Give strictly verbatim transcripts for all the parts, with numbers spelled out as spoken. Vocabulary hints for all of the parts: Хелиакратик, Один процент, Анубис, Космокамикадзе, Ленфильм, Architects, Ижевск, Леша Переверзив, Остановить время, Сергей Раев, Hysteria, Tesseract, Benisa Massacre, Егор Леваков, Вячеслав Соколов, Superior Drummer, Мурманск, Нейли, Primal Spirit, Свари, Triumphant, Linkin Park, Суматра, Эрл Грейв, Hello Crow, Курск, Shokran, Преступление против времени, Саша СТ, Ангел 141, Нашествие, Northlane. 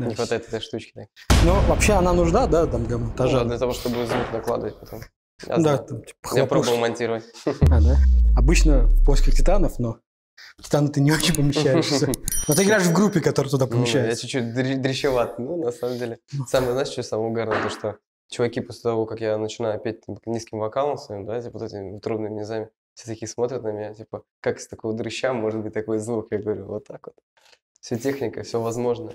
Да. Не хватает этой штучки. Да. Ну, вообще она нужна, да, там, для монтажа? Ну, для того, чтобы звук накладывать потом. Я, да, там, типа, я пробовал монтировать. А, да? Обычно в поисках титанов, но титану ты не очень помещаешься. Но ты играешь в группе, которая туда помещается. Ну, я чуть-чуть дрищеват, ну, на самом деле. Самое, знаешь, что самое угарное, то что чуваки после того, как я начинаю петь низким вокалом своим, да, типа, вот этими трудными низами, все такие смотрят на меня, типа, как из такого дрыща может быть такой звук? Я говорю, вот так вот. Все техника, все возможно.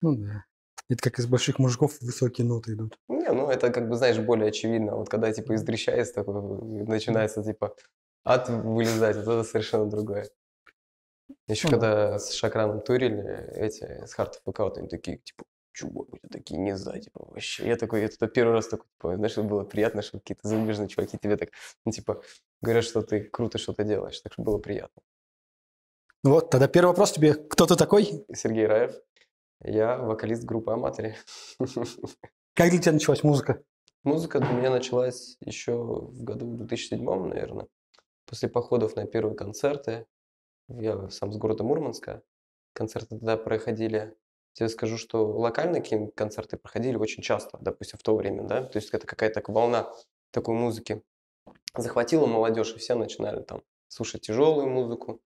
Ну да. Это как из больших мужиков высокие ноты идут. Не, ну это как бы, знаешь, более очевидно. Вот когда типа из дрища из такого начинается типа ад вылезать, вот это совершенно другое. Еще ну, когда да. с Шокраном турили, эти с Хартов ПК, вот они такие, типа, чувак, это такие низа, типа, вообще. Я такой, я туда первый раз такой, типа, знаешь, было приятно, что какие-то зарубежные чуваки тебе так, ну, типа, говорят, что ты круто что-то делаешь, так что было приятно. Ну вот, тогда первый вопрос тебе, кто ты такой? Сергей Раев. Я вокалист группы Аматори. Как для тебя началась музыка? Музыка для меня началась еще в году две тысячи седьмом, наверное. После походов на первые концерты. Я сам с города Мурманска. Концерты тогда проходили. Я скажу, что локальные концерты проходили очень часто, допустим, в то время, да. То есть это какая-то волна такой музыки захватила молодежь, и все начинали там слушать тяжелую музыку.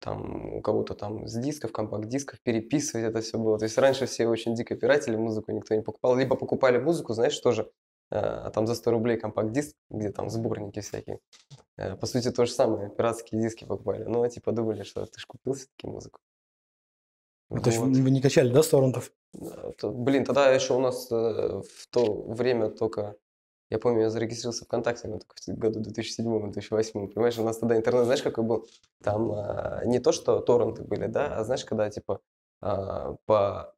Там у кого-то там с дисков, компакт-дисков переписывать это все было. То есть раньше все очень дико пиратили музыку, никто не покупал. Либо покупали музыку, знаешь, тоже, э, там за сто рублей компакт-диск, где там сборники всякие. Э, по сути, то же самое, пиратские диски покупали. Ну, а типа думали, что ты ж купил все-таки музыку. Ну, вот. То есть вы не качали, да, сто рунтов? Блин, тогда еще у нас э, в то время только... Я помню, я зарегистрировался ВКонтакте ну, в году две тысячи седьмом — две тысячи восьмом. Понимаешь, у нас тогда интернет, знаешь, какой был? Там а, не то, что торренты были, да, а знаешь, когда типа а, по...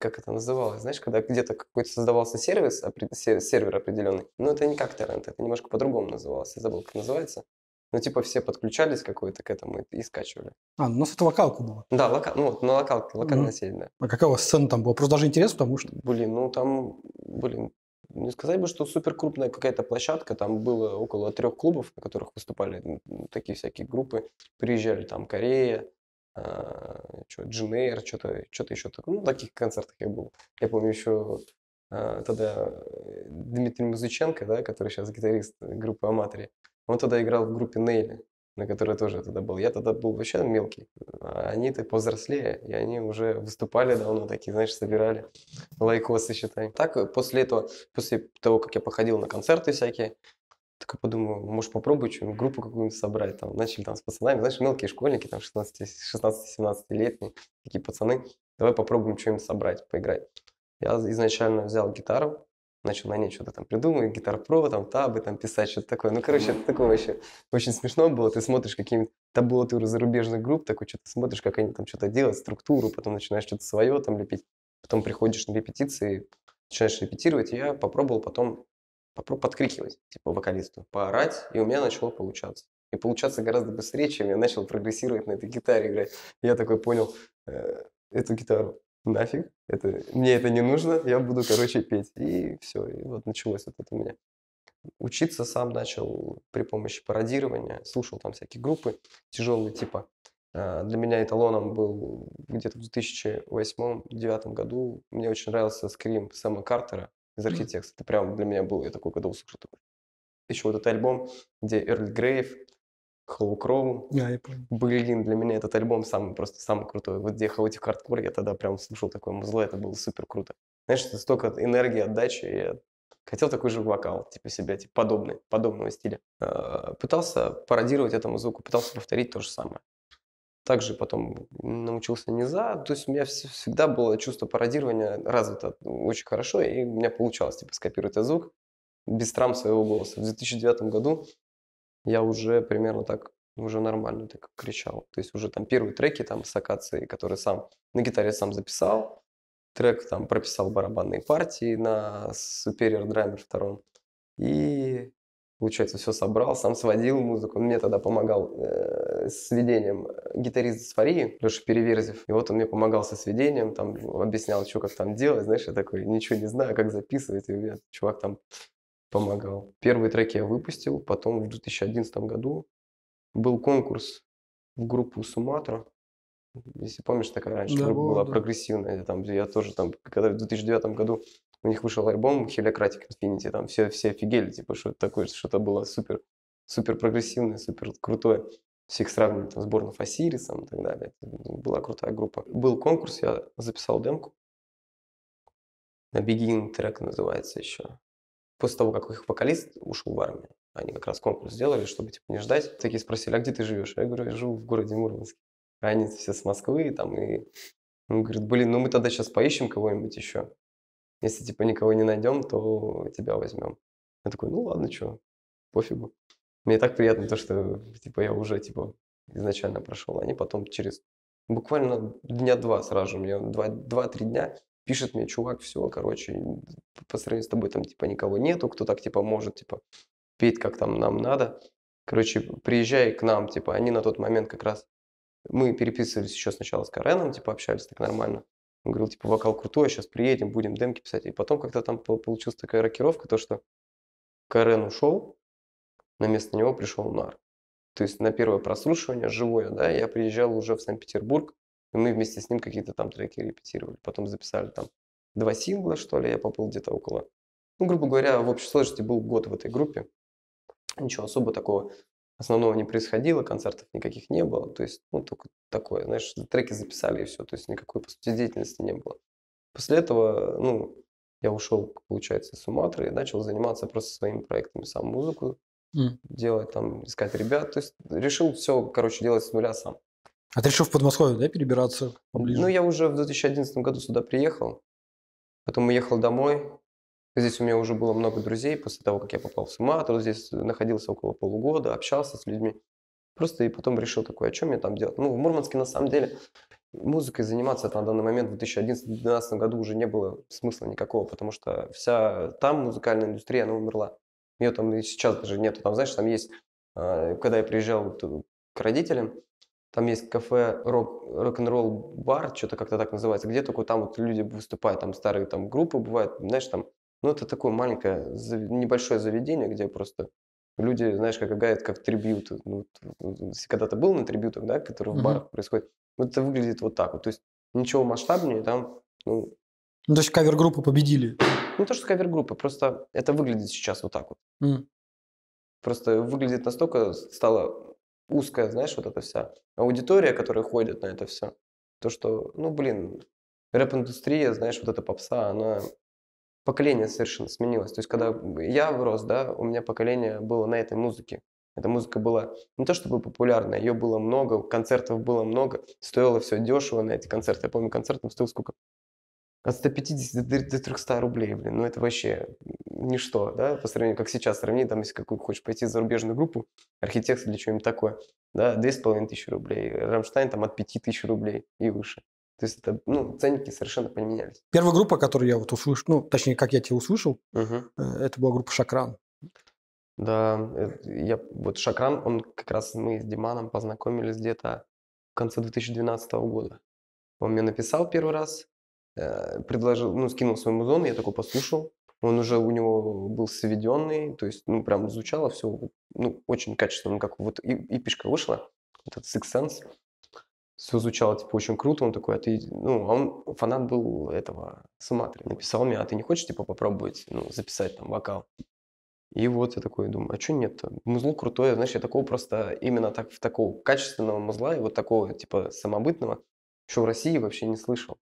Как это называлось? Знаешь, когда где-то какой-то создавался сервис, сервер определенный. Ну, это не как торрент, это немножко по-другому называлось. Я забыл, как называется. Ну, типа все подключались какой-то к этому и, и скачивали. А, ну, у нас это локалка была. Да, лока... ну, вот, на локалке, локальная mm-hmm. сеть, да. А какая у вас сцена там была? Просто даже интересно, потому что... Блин, ну там, блин... Не сказать бы, что супер крупная какая-то площадка, там было около трех клубов, на которых выступали такие всякие группы, приезжали там Корея, Джинейр, что-то еще такое, ну таких концертах я был. Я помню еще тогда Дмитрий Музыченко, да, который сейчас гитарист группы Аматори, он тогда играл в группе Нейли, на которой тоже тогда был. Я тогда был вообще мелкий, они-то повзрослее, и они уже выступали давно, такие, знаешь, собирали лайкосы, считай. Так, после этого, после того, как я походил на концерты всякие, так подумал, может попробую что-нибудь, группу какую-нибудь собрать, там, начали там с пацанами, знаешь, мелкие школьники, там, шестнадцати-семнадцатилетние, такие пацаны, давай попробуем что-нибудь собрать, поиграть. Я изначально взял гитару, начал на ней что-то там придумывать, гитар-про, там табы, там писать, что-то такое. Ну, короче, это такое вообще очень смешно было. Ты смотришь какие-нибудь табулатуры зарубежных групп, такой что-то смотришь, как они там что-то делают, структуру, потом начинаешь что-то свое там лепить, потом приходишь на репетиции, начинаешь репетировать, и я попробовал потом попробовал подкрикивать, типа, вокалисту, поорать, и у меня начало получаться. И получаться гораздо быстрее, чем я начал прогрессировать на этой гитаре играть. Я такой понял, э, эту гитару нафиг, это, мне это не нужно, я буду, короче, петь. И все, и вот началось вот это у меня. Учиться сам начал при помощи пародирования, слушал там всякие группы тяжелые, типа. Для меня эталоном был где-то в две тысячи восьмом — две тысячи девятом году. Мне очень нравился скрим Сэма Картера из Architects. Это прям для меня было, я такой, когда услышал, такой. Еще вот этот альбом, где Эрл Грейв, Hello Crow. Yeah, блин, для меня этот альбом самый просто самый крутой. Вот где хаотик хардкор, я тогда прям слушал такое музло, это было супер круто. Знаешь, столько энергии, отдачи, я хотел такой же вокал, типа себя, типа подобный, подобного стиля. Пытался пародировать этому звуку, пытался повторить то же самое. Также потом научился низа, то есть у меня всегда было чувство пародирования развито очень хорошо, и у меня получалось типа скопировать этот звук без травм своего голоса. В две тысячи девятом году я уже примерно так, уже нормально так кричал. То есть уже там первые треки там с акацией, которые сам на гитаре сам записал. Трек там прописал барабанные партии на Superior Drummer втором. И, получается, все собрал, сам сводил музыку. Мне тогда помогал э, с сведением гитарист Свари, Леша Переверзив. И вот он мне помогал со сведением, там объяснял, что как там делать. Знаешь, я такой, ничего не знаю, как записывать. И у меня чувак там... помогал. Первые треки я выпустил, потом в две тысячи одиннадцатом году был конкурс в группу Суматра, Если помнишь, такая раньше да, была да. прогрессивная. Там, я тоже там, когда в две тысячи девятом году у них вышел альбом «Хелиакратик Infinity», там все, все офигели, типа, что это такое, что-то было супер, супер прогрессивное, супер крутое. Всех сравнивали там с Борном Осирисом и так далее. Была крутая группа. Был конкурс, я записал демку. На Begin трек называется еще. После того, как их вокалист ушел в армию, они как раз конкурс сделали, чтобы типа не ждать. Такие спросили, а где ты живешь? Я говорю, я живу в городе Мурманске. А они все с Москвы там и... Он говорит, блин, ну мы тогда сейчас поищем кого-нибудь еще. Если типа никого не найдем, то тебя возьмем. Я такой, ну ладно, что, пофигу. Мне так приятно то, что типа я уже типа изначально прошел. Они потом через буквально дня два сразу, мне два-три дня пишет мне, чувак, все, короче, по сравнению с тобой там типа никого нету, кто так типа может типа петь, как там нам надо. Короче, приезжай к нам, типа, они на тот момент как раз, мы переписывались еще сначала с Кареном, типа общались так нормально. Он говорил, типа, вокал крутой, сейчас приедем, будем демки писать. И потом как-то там получилась такая рокировка, то что Карен ушел, на место него пришел Нар. То есть на первое прослушивание живое, да, я приезжал уже в Санкт-Петербург, и мы вместе с ним какие-то там треки репетировали. Потом записали там два сингла, что ли, я попал где-то около... Ну, грубо говоря, в общей сложности был год в этой группе. Ничего особо такого основного не происходило, концертов никаких не было. То есть, ну, только такое, знаешь, треки записали и все. То есть никакой, по сути, деятельности не было. После этого, ну, я ушел, получается, из Суматры и начал заниматься просто своими проектами, сам музыку mm. делать, там, искать ребят. То есть решил все, короче, делать с нуля сам. А ты решил в Подмосковье, да, перебираться поближе? Ну, я уже в две тысячи одиннадцатом году сюда приехал, потом уехал домой. Здесь у меня уже было много друзей после того, как я попал в Суматру. Здесь находился около полугода, общался с людьми. Просто и потом решил такой, а что мне там делать? Ну, в Мурманске, на самом деле, музыкой заниматься на данный момент в две тысячи одиннадцатом-две тысячи двенадцатом году уже не было смысла никакого, потому что вся там музыкальная индустрия, она умерла. Ее там и сейчас даже нету. Там, знаешь, там есть, когда я приезжал к родителям, там есть кафе рок, рок-н-ролл бар, что-то как-то так называется, где только там вот люди выступают, там старые там группы бывают, знаешь, там, ну это такое маленькое, небольшое заведение, где просто люди, знаешь, как играют, как трибьюты. Ну, если когда-то был на трибьютах, да, которые в барах происходят, вот это выглядит вот так вот, то есть ничего масштабнее там, ну... Ну то есть кавер-группы победили? Ну то, что кавер-группы, просто это выглядит сейчас вот так вот. Mm. Просто выглядит настолько стало... узкая, знаешь, вот эта вся аудитория, которая ходит на это все. То, что, ну, блин, рэп-индустрия, знаешь, вот эта попса, она... Поколение совершенно сменилось. То есть, когда я врос, да, у меня поколение было на этой музыке. Эта музыка была не то чтобы популярная, ее было много, концертов было много, стоило все дешево на эти концерты. Я помню, концерт там стоил сколько? От ста пятидесяти до трехсот рублей, блин. Ну, это вообще ничто, да, по сравнению, как сейчас сравнить, там, если какую хочешь пойти в зарубежную группу, Architects или что-нибудь такое, да, две с половиной тысячи рублей, Рамштайн там от пяти тысяч рублей и выше. То есть это, ну, ценники совершенно поменялись. Первая группа, которую я вот услышал, ну, точнее, как я тебя услышал, угу. это была группа Shokran. Да, я, вот Shokran, он как раз мы с Диманом познакомились где-то в конце две тысячи двенадцатого года. Он мне написал первый раз, предложил, ну, скинул свой музон, я такой послушал. Он уже у него был сведенный, то есть, ну, прям звучало все, ну, очень качественно, как вот и пишка вышла, этот Six Sense, все звучало, типа, очень круто, он такой, а ты, ну, он фанат был этого Суматры, написал мне, а ты не хочешь, типа, попробовать, ну, записать там вокал? И вот я такой думаю, а что нет-то? Музло крутое, знаешь, я такого просто именно так, такого качественного музла и вот такого, типа, самобытного еще в России вообще не слышал.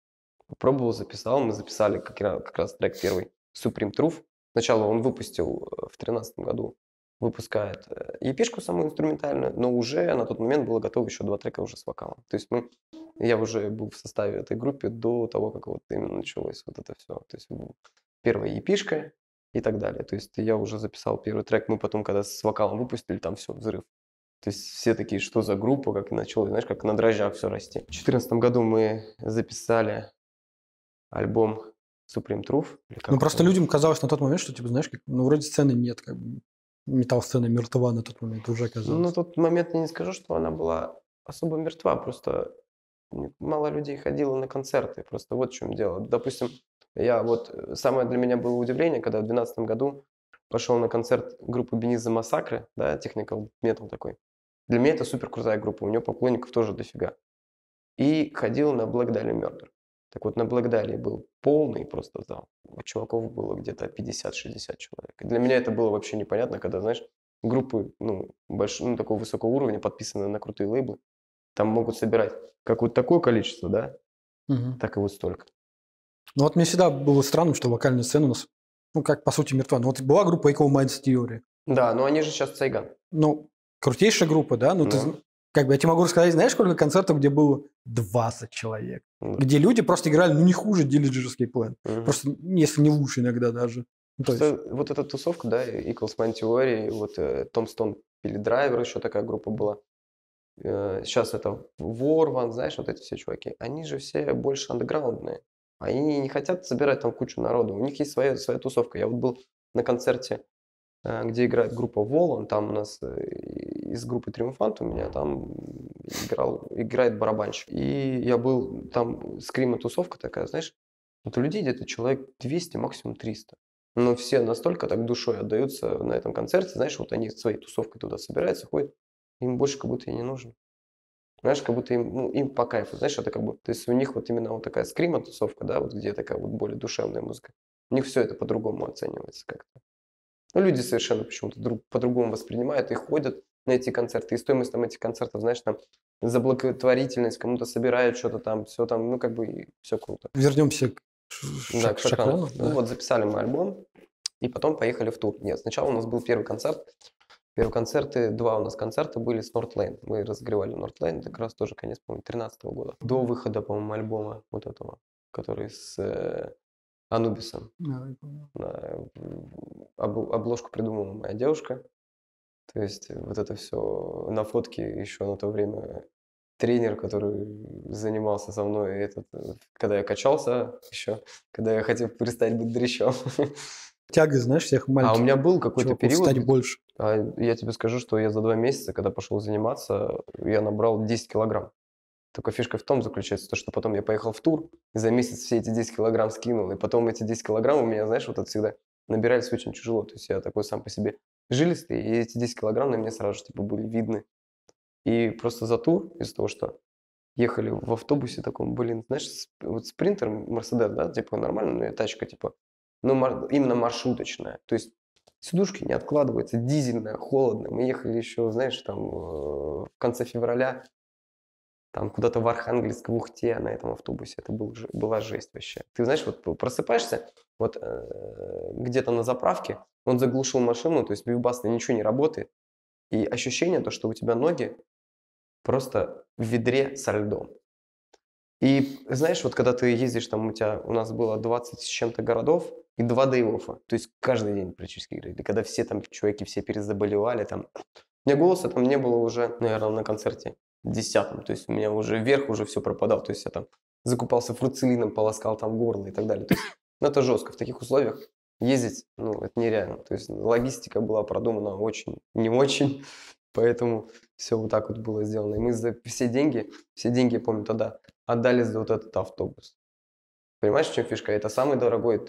Попробовал, записал, мы записали как раз, как раз трек первый Supreme Truth. Сначала он выпустил в тринадцатом году, выпускает епишку самую инструментальную, но уже на тот момент было готово еще два трека уже с вокалом. То есть мы, я уже был в составе этой группы до того, как вот именно началось вот это все. То есть первая епишка и так далее. То есть я уже записал первый трек, мы потом, когда с вокалом выпустили, там все, взрыв. То есть все такие, что за группа, как началось, знаешь, как на дрожжах все расти. В две тысячи четырнадцатом году мы записали альбом Supreme Truth. Ну, просто людям казалось на тот момент, что, типа, знаешь, как, ну, вроде сцены нет, как бы, метал-сцена мертва на тот момент уже казалось. Ну, на тот момент я не скажу, что она была особо мертва, просто мало людей ходило на концерты, просто вот в чем дело. Допустим, я вот, самое для меня было удивление, когда в две тысячи двенадцатом году пошел на концерт группы Benisa Massacre, да, technical metal такой. Для меня это супер крутая группа, у нее поклонников тоже дофига. И ходил на Black Dahlia Murder. Так вот, на Black Dahlia был полный просто зал. У чуваков было где-то пятьдесят-шестьдесят человек. И для меня это было вообще непонятно, когда, знаешь, группы ну, больш... ну, такого высокого уровня, подписаны на крутые лейблы, там могут собирать как вот такое количество, да, угу. так и вот столько. Ну вот мне всегда было странно, что локальная сцена у нас, ну как по сути мертва. Ну вот была группа Equal Minds Theory. Да, но они же сейчас Сайган. Ну, крутейшая группа, да, ну, ну. ты... Как бы я тебе могу рассказать, знаешь, сколько концертов, где было двадцать человек, да. где люди просто играли, ну, не хуже дилиджерский план, угу. просто, если не лучше иногда даже. Ну, то есть... Вот эта тусовка, да, Equals Man Theory, вот Tombstone Pile Driver, еще такая группа была. Сейчас это Ворван, знаешь, вот эти все чуваки, они же все больше андеграундные. Они не хотят собирать там кучу народу, у них есть своя, своя тусовка. Я вот был на концерте, где играет группа Волан, там у нас из группы Triumphant у меня там играл, играет барабанщик. И я был, там скрима тусовка такая, знаешь, вот у людей где-то человек двести, максимум триста. Но все настолько так душой отдаются на этом концерте, знаешь, вот они своей тусовкой туда собираются, ходят, им больше как будто и не нужно. Знаешь, как будто им, ну, им по кайфу, знаешь, это как бы, то есть у них вот именно вот такая скрима тусовка, да, вот где такая вот более душевная музыка, у них все это по-другому оценивается как-то. Ну, люди совершенно почему-то друг, по-другому воспринимают и ходят на эти концерты. И стоимость там этих концертов, знаешь, там за благотворительность кому-то собирают что-то там, все там, ну, как бы, все круто. Вернемся к, да, к Шокрану. Да. Ну, вот записали мы альбом и потом поехали в тур. Нет, сначала у нас был первый концерт. Первые концерты, два у нас концерта были с Northlane. Мы разогревали Northlane, как раз тоже конец, по-моему, тринадцатого года. До выхода, по-моему, альбома вот этого, который с... Анубисом. Да, да, об, обложку придумала моя девушка. То есть вот это все на фотке еще на то время тренер, который занимался со мной, этот, когда я качался еще, когда я хотел перестать быть дрищом. Тяга, знаешь, всех маленьких. А у меня был какой-то период. Стать больше. А я тебе скажу, что я за два месяца, когда пошел заниматься, я набрал десять килограмм. Только фишка в том заключается, что потом я поехал в тур, и за месяц все эти десять килограмм скинул, и потом эти десять килограмм у меня, знаешь, вот это всегда набирались очень тяжело, то есть я такой сам по себе жилистый, и эти десять килограмм на меня сразу же типа были видны. И просто за тур, из-за того, что ехали в автобусе таком, блин, знаешь, вот спринтер, Мерседес, да, типа нормальная тачка, типа, ну мар... именно маршруточная, то есть сидушки не откладываются, дизельная, холодно, мы ехали еще, знаешь, там в конце февраля, там куда-то в Архангельск, в Ухте на этом автобусе. Это был, была жесть вообще. Ты знаешь, вот просыпаешься, вот э, где-то на заправке, он заглушил машину, то есть бивбасный, ничего не работает. И ощущение то, что у тебя ноги просто в ведре со льдом. И знаешь, вот когда ты ездишь, там у тебя, у нас было двадцать с чем-то городов и два дей-оффа. То есть каждый день практически играли. Когда все там, чуваки все перезаболевали, там. У меня голоса там не было уже, наверное, на концерте десятом, то есть у меня уже вверх уже все пропадал, то есть я там закупался фруцелином, полоскал там горло и так далее, то есть ну, это жестко, в таких условиях ездить, ну, это нереально, то есть логистика была продумана очень, не очень, поэтому все вот так вот было сделано, и мы за все деньги, все деньги, я помню, тогда отдали за вот этот автобус, понимаешь, в чем фишка, это самый дорогой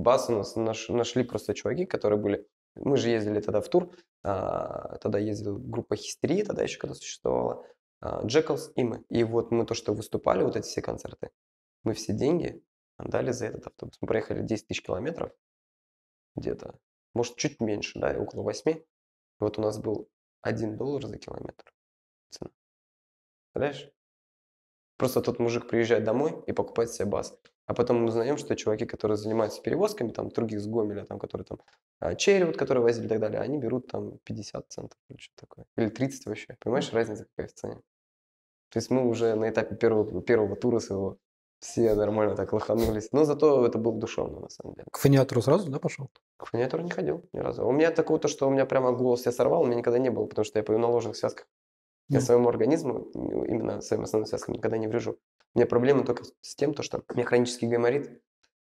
бас у нас нашли просто чуваки, которые были. Мы же ездили тогда в тур, а, тогда ездила группа Hysteria, тогда еще когда существовала, а, Джекалс и мы. И вот мы то, что выступали, вот эти все концерты, мы все деньги отдали за этот автобус. Мы проехали десять тысяч километров где-то, может чуть меньше, да, около восьми. Вот у нас был один доллар за километр цена. Представляешь? Просто тот мужик приезжает домой и покупает себе бас. А потом мы узнаем, что чуваки, которые занимаются перевозками, там, других с Гомеля, там, которые там, Черри, которые возили и так далее, они берут там пятьдесят центов или что-то такое. Или тридцать вообще. Понимаешь, разница какая в цене? То есть мы уже на этапе первого, первого тура своего все нормально так лоханулись. Но зато это было душевно, на самом деле. К фониатору сразу, да, пошел? К фониатору не ходил ни разу. У меня такого, то, что у меня прямо голос я сорвал, у меня никогда не было, потому что я пою на ложных связках. Я своему организму, именно своим основным связкам, никогда не врежу. У меня проблема только с тем, что у меня хронический гайморит,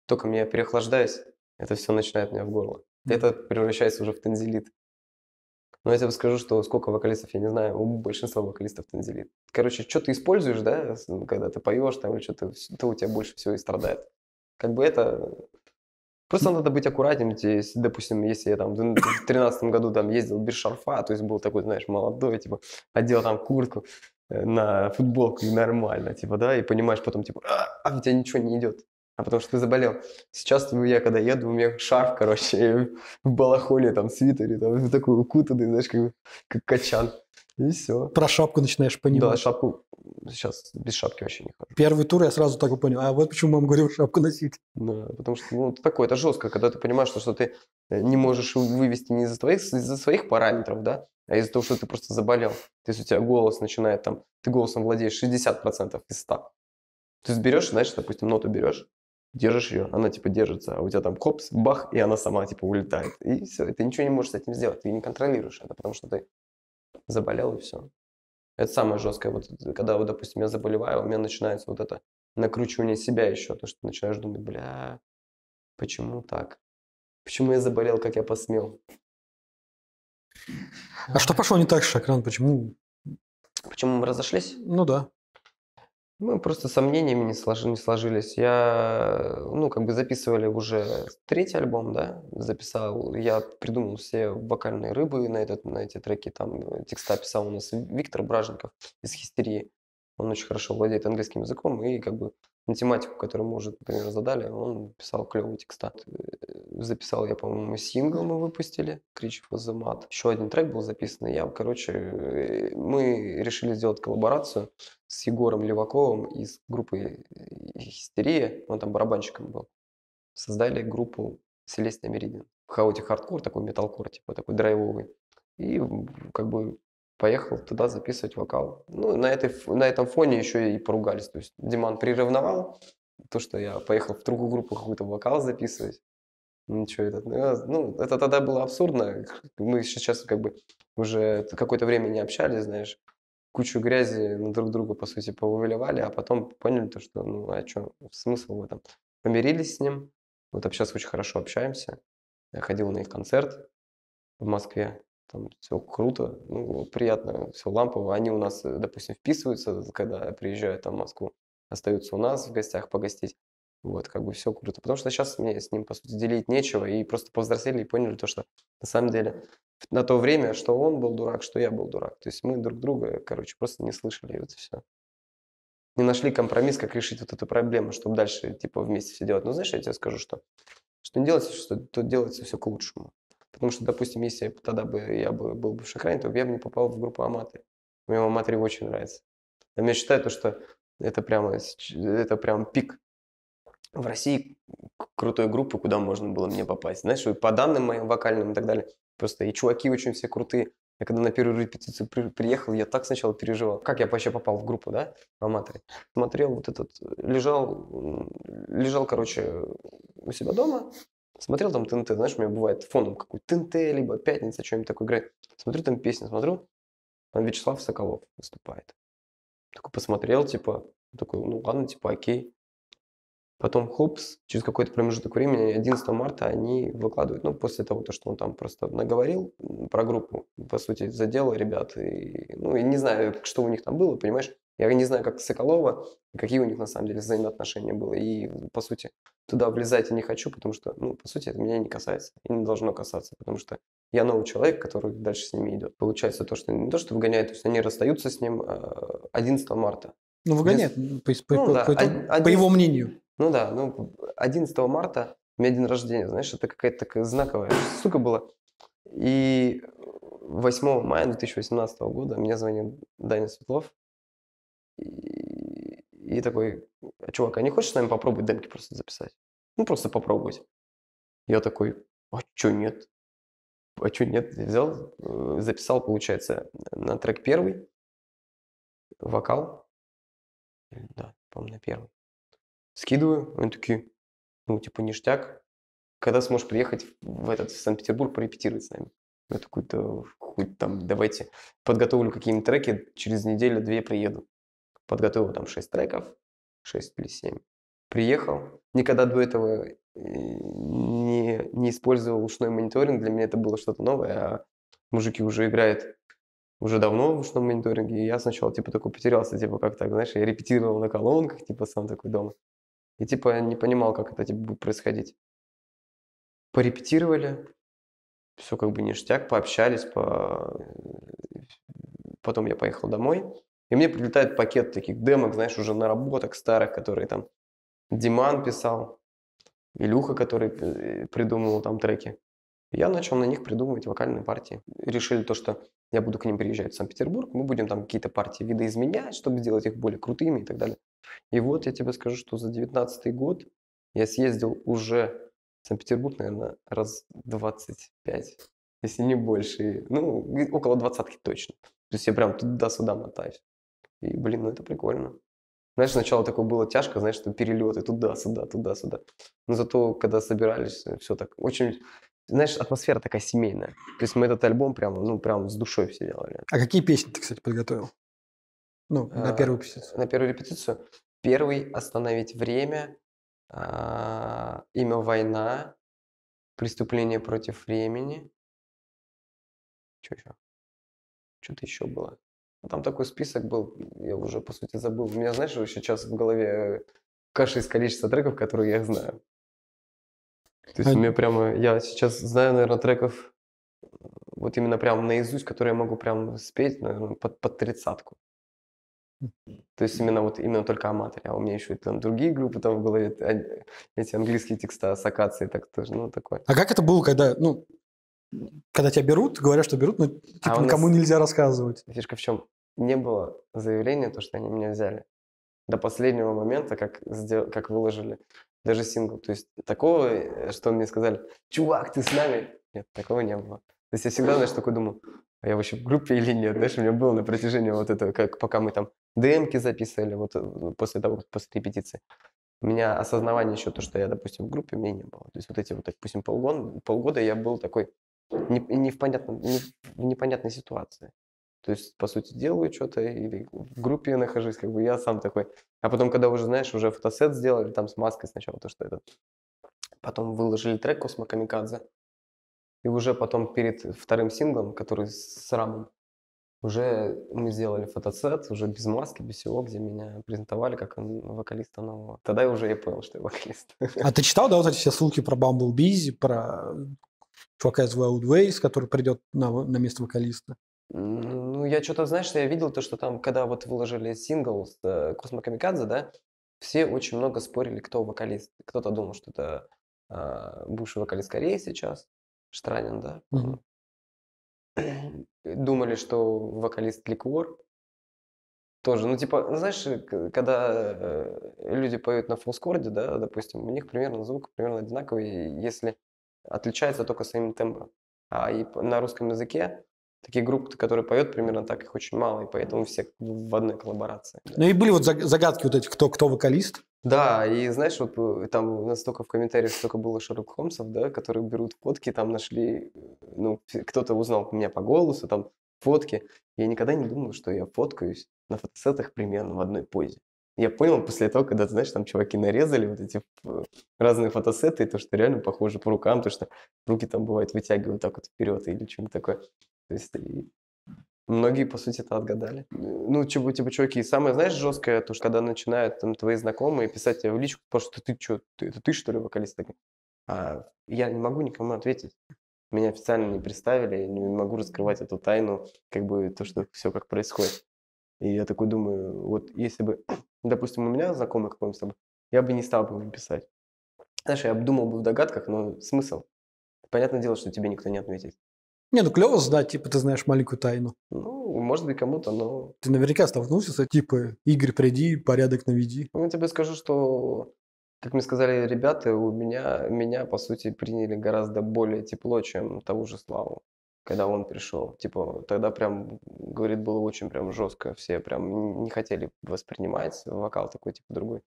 только я переохлаждаюсь, это все начинает меня в горло. Это превращается уже в тонзиллит. Но я тебе скажу, что сколько вокалистов, я не знаю, у большинства вокалистов тонзиллит. Короче, что ты используешь, да, когда ты поешь, там, или что-то, то у тебя больше всего и страдает. Как бы это Просто надо быть аккуратным. Если, допустим, если я там в тринадцатом году там ездил без шарфа, то есть был такой, знаешь, молодой, типа, одел там куртку на футболку и нормально, типа, да, и понимаешь потом, типа, а, у тебя ничего не идет, а потому что ты заболел. Сейчас я, когда еду, у меня шарф, короче, в балахоне, там, свитере, там, такой укутанный, знаешь, как, как качан. И все. Про шапку начинаешь понимать. Да, шапку. Сейчас без шапки вообще не хожу. Первый тур я сразу так и понял. А вот почему мама говорила шапку носить. Да, потому что ну, такое, это жестко, когда ты понимаешь, что, что ты не можешь вывести не из-за твоих, из-за своих параметров, да, а из-за того, что ты просто заболел. То есть у тебя голос начинает там, ты голосом владеешь шестьдесят процентов из ста процентов. Ты берешь, знаешь, допустим, ноту берешь, держишь ее, она типа держится, а у тебя там хопс, бах, и она сама типа улетает. И все, и ты ничего не можешь с этим сделать, ты не контролируешь это, потому что ты заболел и все. Это самое жесткое. Вот когда, вот, допустим, я заболеваю, у меня начинается вот это накручивание себя еще, то, что ты начинаешь думать, бля, почему так? Почему я заболел, как я посмел? А что пошло не так, Шокран? Почему? Почему мы разошлись? Ну да. Мы просто сомнениями не, сложи, не сложились. Я, ну, как бы записывали уже третий альбом, да, записал. Я придумал все вокальные рыбы на, этот, на эти треки. Там текста писал у нас Виктор Бражников из «Hysteria». Он очень хорошо владеет английским языком и как бы на тематику, которую мы уже, например, задали, он писал клевые текста. Записал я, по-моему, сингл мы выпустили, «Кричев Азамат». Еще один трек был записан. Я, короче, мы решили сделать коллаборацию с Егором Леваковым из группы «Hysteria». Он там барабанщиком был. Создали группу «Celestia Meridian». Хаотик хардкор, такой металкор, типа такой драйвовый. И как бы... поехал туда записывать вокал. Ну, на, этой, на этом фоне еще и поругались. То есть Диман приревновал то, что я поехал в другую группу какой-то вокал записывать. Ничего, это, ну, это тогда было абсурдно. Мы сейчас как бы уже какое-то время не общались, знаешь. Кучу грязи друг друга, по сути, повыливали, а потом поняли то, что, ну, а что, смысл в этом? Помирились с ним. Вот сейчас очень хорошо общаемся. Я ходил на их концерт в Москве. Там все круто, ну, приятно, все лампово. Они у нас, допустим, вписываются, когда приезжают там в Москву, остаются у нас в гостях погостить. Вот, как бы все круто. Потому что сейчас мне с ним, по сути, делить нечего. И просто повзрослели и поняли то, что на самом деле на то время, что он был дурак, что я был дурак. То есть мы друг друга, короче, просто не слышали. И вот все. Не нашли компромисс, как решить вот эту проблему, чтобы дальше, типа, вместе все делать. Ну, знаешь, я тебе скажу, что что не делается, что то делается все к лучшему. Потому что, допустим, если тогда бы я бы был бы в Шокране, то я бы не попал в группу Аматори. Мне Аматори очень нравится. Но я считаю, что это прямо, это прям пик в России крутой группы, куда можно было мне попасть. Знаешь, по данным моим вокальным и так далее. Просто и чуваки очень все крутые. Я когда на первую репетицию при, приехал, я так сначала переживал. Как я вообще попал в группу, да, Аматори? Смотрел вот этот, лежал, лежал, короче, у себя дома. Смотрел там ТНТ, знаешь, у меня бывает фоном какой-то ТНТ, либо Пятница, что-нибудь такое играет. Смотрю там песню, смотрю, там Вячеслав Соколов выступает. Такой посмотрел, типа, такой, ну ладно, типа, окей. Потом хопс, через какой-то промежуток времени, одиннадцатого марта они выкладывают. Ну, после того, то, что он там просто наговорил про группу, по сути, задело ребят. И, ну, и не знаю, что у них там было, понимаешь? Я не знаю, как Соколова, какие у них на самом деле взаимоотношения были. И, по сути, туда влезать я не хочу, потому что, ну, по сути, это меня не касается. И не должно касаться, потому что я новый человек, который дальше с ними идет. Получается то, что не то, что выгоняют, то есть они расстаются с ним одиннадцатого марта. Ну, выгоняют, одиннадцатого... по, по, ну, да, по, один... по его мнению. Ну да, ну, одиннадцатого марта у меня день рождения, знаешь, это какая-то такая знаковая штука была. И восьмого мая две тысячи восемнадцатого года мне звонил Даня Светлов. И, и такой, чувак, а не хочешь с нами попробовать демки просто записать? Ну, просто попробовать. Я такой, а чё нет? А чё нет? Я взял, записал, получается, на трек первый, вокал, да, по-моему, на первый. Скидываю, они такие, ну, типа, ништяк. Когда сможешь приехать в этот, в Санкт-Петербург порепетировать с нами? Я такой, да, хоть там, давайте подготовлю какие-нибудь треки, через неделю-две приеду. Подготовил там шесть треков, шесть или семь. Приехал. Никогда до этого не, не использовал ушной мониторинг. Для меня это было что-то новое. А мужики уже играют уже давно в ушном мониторинге. И я сначала типа такой потерялся, типа как так, знаешь, я репетировал на колонках, типа сам такой дома. И типа не понимал, как это типа будет происходить. порепетировали, все как бы ништяк, пообщались, по... потом я поехал домой, и мне прилетает пакет таких демок, знаешь, уже наработок старых, которые там Диман писал, Илюха, который придумывал там треки. Я начал на них придумывать вокальные партии. Решили то, что я буду к ним приезжать в Санкт-Петербург, мы будем там какие-то партии видоизменять, чтобы сделать их более крутыми и так далее. И вот я тебе скажу, что за девятнадцатый год я съездил уже в Санкт-Петербург, наверное, раз двадцать пять, если не больше. Ну, около двадцатки точно. То есть я прям туда-сюда мотаюсь. И, блин, ну это прикольно. Знаешь, сначала такое было тяжко, знаешь, что перелеты туда-сюда, туда-сюда. Но зато, когда собирались, все так очень... Знаешь, атмосфера такая семейная. То есть мы этот альбом прям, ну, прям с душой все делали. А какие песни ты, кстати, подготовил? Ну, на а, первую репетицию. На первую репетицию? Первый «Остановить время», а, «Имя война», «Преступление против времени». Что еще? Что-то еще было. Там такой список был, я уже, по сути, забыл. У меня, знаешь, сейчас в голове каша из количества треков, которые я знаю. То есть а... у меня прямо, я сейчас знаю, наверное, треков вот именно прям наизусть, которые я могу прям спеть, наверное, под, под тридцатку. То есть именно вот, именно только Аматори, а у меня еще и там другие группы там в голове, эти английские текста с акацией, так тоже, ну, такое. А как это было, когда, ну, когда тебя берут, говорят, что берут, но типа, а никому нельзя рассказывать? Фишка в чем? Не было заявления, то, что они меня взяли до последнего момента, как, сдел... как выложили. Даже сингл. То есть такого, что мне сказали, чувак, ты с нами? Нет, такого не было. То есть я всегда, знаешь, такой думал, а я вообще в группе или нет? Знаешь, у меня было на протяжении вот этого, как пока мы там демки записывали, вот после того, после репетиции. У меня осознавание еще то, что я, допустим, в группе, мне не было. То есть вот эти вот, допустим, полгода, полгода я был такой не, не, в понятном, не в непонятной ситуации. То есть, по сути, делаю что-то, или в группе я нахожусь, как бы я сам такой. А потом, когда уже, знаешь, уже фотосет сделали, там с маской сначала то, что это. Потом выложили трек «Космокамикадзе». И уже потом перед вторым синглом, который с Рамом, уже мы сделали фотосет, уже без маски, без всего, где меня презентовали как вокалиста нового. Тогда я уже и понял, что я вокалист. А ты читал, да, вот эти все ссылки про Бамблби, про чувака из Wild Ways, который придет на, на место вокалиста? Ну, я что-то, знаешь, я видел то, что там, когда вот выложили сингл с э, Космокамикадзе, да, все очень много спорили, кто вокалист. Кто-то думал, что это э, бывший вокалист Кореи сейчас, Штранин, да. Mm-hmm. Думали, что вокалист Ликвор тоже. Ну, типа, ну, знаешь, когда э, люди поют на фуллскорде, да, допустим, у них примерно звук примерно одинаковый, если отличается только своим тембром. А и на русском языке такие группы, которые поют примерно так, их очень мало, и поэтому все в одной коллаборации. Да. Ну и были вот загадки вот эти, кто, кто вокалист. Да, и знаешь, вот там настолько в комментариях столько было Шерлок Холмсов, да, которые берут фотки, там нашли, ну, кто-то узнал меня по голосу, там фотки. Я никогда не думал, что я фоткаюсь на фотосетах примерно в одной позе. Я понял после того, когда, знаешь, там чуваки нарезали вот эти разные фотосеты, и то, что реально похоже по рукам, то, что руки там бывает вытягивают так вот вперед или что-нибудь такое. То есть и многие, по сути, это отгадали. Ну, типа, типа, чуваки, и самое, знаешь, жесткое, то, что когда начинают там твои знакомые писать тебе в личку, потому что ты что, ты, это ты, что ли, вокалист? А я не могу никому ответить. Меня официально не представили, я не могу раскрывать эту тайну, как бы то, что все как происходит. И я такой думаю, вот если бы, допустим, у меня знакомый какой-нибудь с тобой, я бы не стал бы им писать. Знаешь, я обдумал бы в догадках, но смысл. Понятное дело, что тебе никто не ответит. Не, ну клево знать, типа, ты знаешь маленькую тайну. Ну, может быть, кому-то, но... Ты наверняка столкнулся с этим, типа, Игорь, приди, порядок наведи. Ну, я тебе скажу, что, как мне сказали ребята, у меня, меня, по сути, приняли гораздо более тепло, чем того же Славу, когда он пришел. Типа, тогда прям, говорит, было очень прям жестко, все прям не хотели воспринимать вокал такой, типа, другой.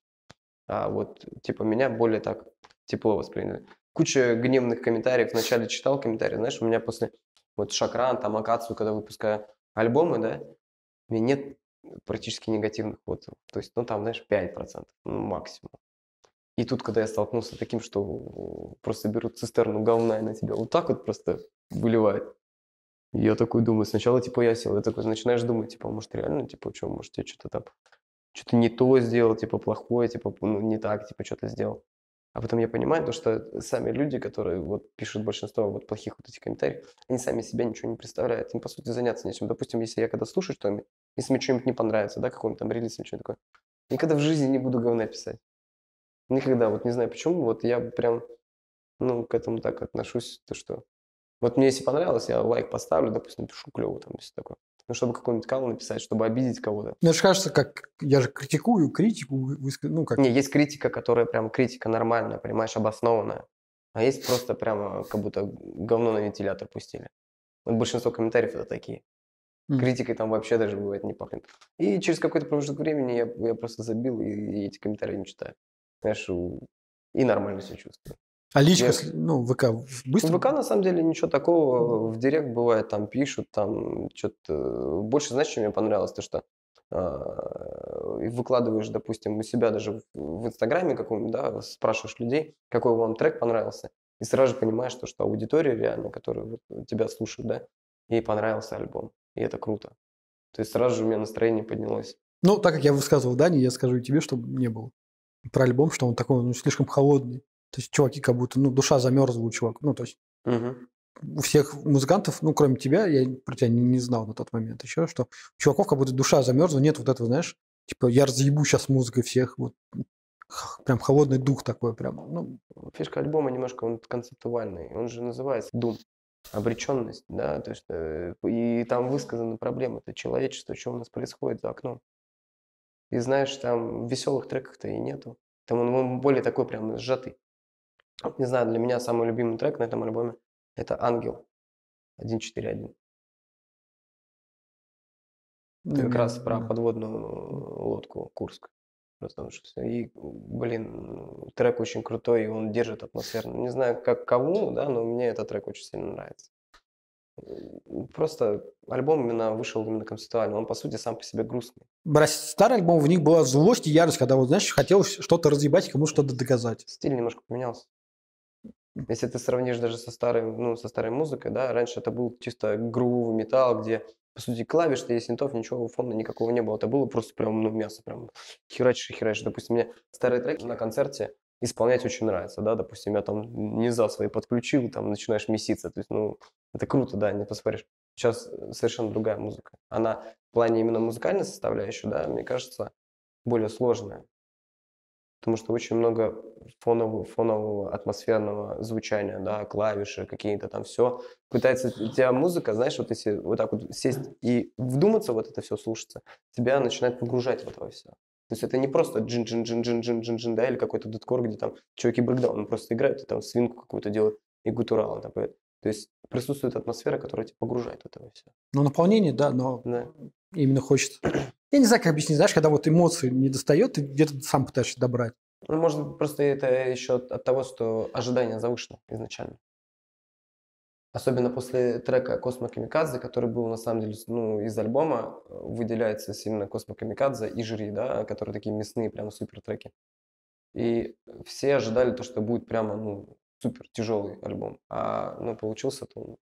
А вот, типа, меня более так тепло восприняли. Куча гневных комментариев, вначале читал комментарии, знаешь, у меня после... Вот Shokran, там Акацию, когда выпускаю альбомы, да, у меня нет практически негативных отзывов. То есть, ну там, знаешь, пять процентов, ну, максимум. И тут, когда я столкнулся с таким, что просто берут цистерну говна и на тебя вот так вот просто выливают, я такой думаю, сначала типа я сел, я такой начинаешь думать, типа, может реально, типа, что, может я что-то там, что-то не то сделал, типа, плохое, типа, ну не так, типа, что-то сделал. А потом я понимаю, то, что сами люди, которые вот пишут большинство вот плохих вот этих комментариев, они сами себя ничего не представляют. Им, по сути, заняться нечем. Допустим, если я когда слушаю что-нибудь, если мне что-нибудь не понравится, да, какой-нибудь там релиз или что-нибудь такое, никогда в жизни не буду говна писать. Никогда. Вот не знаю почему. Вот я прям, ну, к этому так отношусь, то что... Вот мне если понравилось, я лайк поставлю, допустим, напишу клево там, если такое. Ну, чтобы какой-нибудь кал написать, чтобы обидеть кого-то. Мне же кажется, как я же критикую, критику, выск... ну как... Не, есть критика, которая прям критика нормальная, понимаешь, обоснованная. А есть просто прямо как будто говно на вентилятор пустили. Вот большинство комментариев это такие. Mm. Критикой там вообще даже бывает не пахнет. И через какой-то промежуток времени я, я просто забил и, и эти комментарии не читаю. Знаешь, и нормально себя чувствую. А личка, я... ну, ВК быстро? В ВК, на самом деле, ничего такого. В директ бывает, там пишут, там что-то... Больше, знаешь, что мне понравилось? То, что э, выкладываешь, допустим, у себя даже в, в Инстаграме каком-нибудь, да, спрашиваешь людей, какой вам трек понравился, и сразу же понимаешь, то, что аудитория реально, которая вот, тебя слушает, да, ей понравился альбом. И это круто. То есть сразу же у меня настроение поднялось. Ну, так как я высказывал Дане, я скажу и тебе, чтобы не было про альбом, что он такой, ну, слишком холодный. То есть чуваки как будто, ну, душа замерзла у чувака. Ну, то есть угу. у всех музыкантов, ну, кроме тебя, я про тебя не, не знал на тот момент еще, что у чуваков как будто душа замерзла, нет вот этого, знаешь, типа я разъебу сейчас музыкой всех, вот прям холодный дух такой прям. Ну. Фишка альбома немножко, он концептуальный, он же называется «Дум», обреченность, да, то есть и там высказаны проблемы, это человечество, что у нас происходит за окном. И знаешь, там веселых треков-то и нету, там он, он более такой прям сжатый. Не знаю, для меня самый любимый трек на этом альбоме – это «Ангел» один четыре один. Это как раз про подводную лодку «Курск». И, блин, трек очень крутой, и он держит атмосферно. Не знаю, как кому, да, но мне этот трек очень сильно нравится. Просто альбом именно вышел именно концептуально, он по сути сам по себе грустный. Брать старый альбом, в них была злость и ярость, когда вот, знаешь, хотелось что-то разъебать, кому что-то доказать. Стиль немножко поменялся. Если ты сравнишь даже со старой, ну, со старой музыкой, да, раньше это был чисто грувый металл, где по сути клавиш, и синтов, ничего фона никакого не было, это было просто прям, ну, мясо, прям херачишь и херачишь. Допустим, мне старые треки на концерте исполнять очень нравится, да, допустим, я там низа свои подключил, там начинаешь меситься, то есть, ну, это круто, да, не поспоришь. Сейчас совершенно другая музыка, она в плане именно музыкальной составляющей, да, мне кажется, более сложная, потому что очень много фонового, фонового атмосферного звучания, да, клавиши какие-то там все, пытается тебя музыка, знаешь, вот если вот так вот сесть и вдуматься, вот это все слушаться, тебя начинает погружать в это все. То есть это не просто джин-джин-джин-джин-джин-джин, да, или какой-то дэткор, где там чуваки брейкдаун просто играют, и там свинку какую-то делают, и гутурал там поет. То есть присутствует атмосфера, которая тебя погружает в это все. Ну, наполнение, да, но да. Именно хочется. Я не знаю, как объяснить, знаешь, когда вот эмоции не достает, ты где-то сам пытаешься добрать. Ну, может, просто это еще от того, что ожидание завышено изначально. Особенно после трека «Космокамикадзе», который был, на самом деле, ну, из альбома, выделяется сильно «Космокамикадзе» и «Жюри», да, которые такие мясные, прям супер треки. И все ожидали то, что будет прямо, ну, супер тяжелый альбом. А, ну, получился-то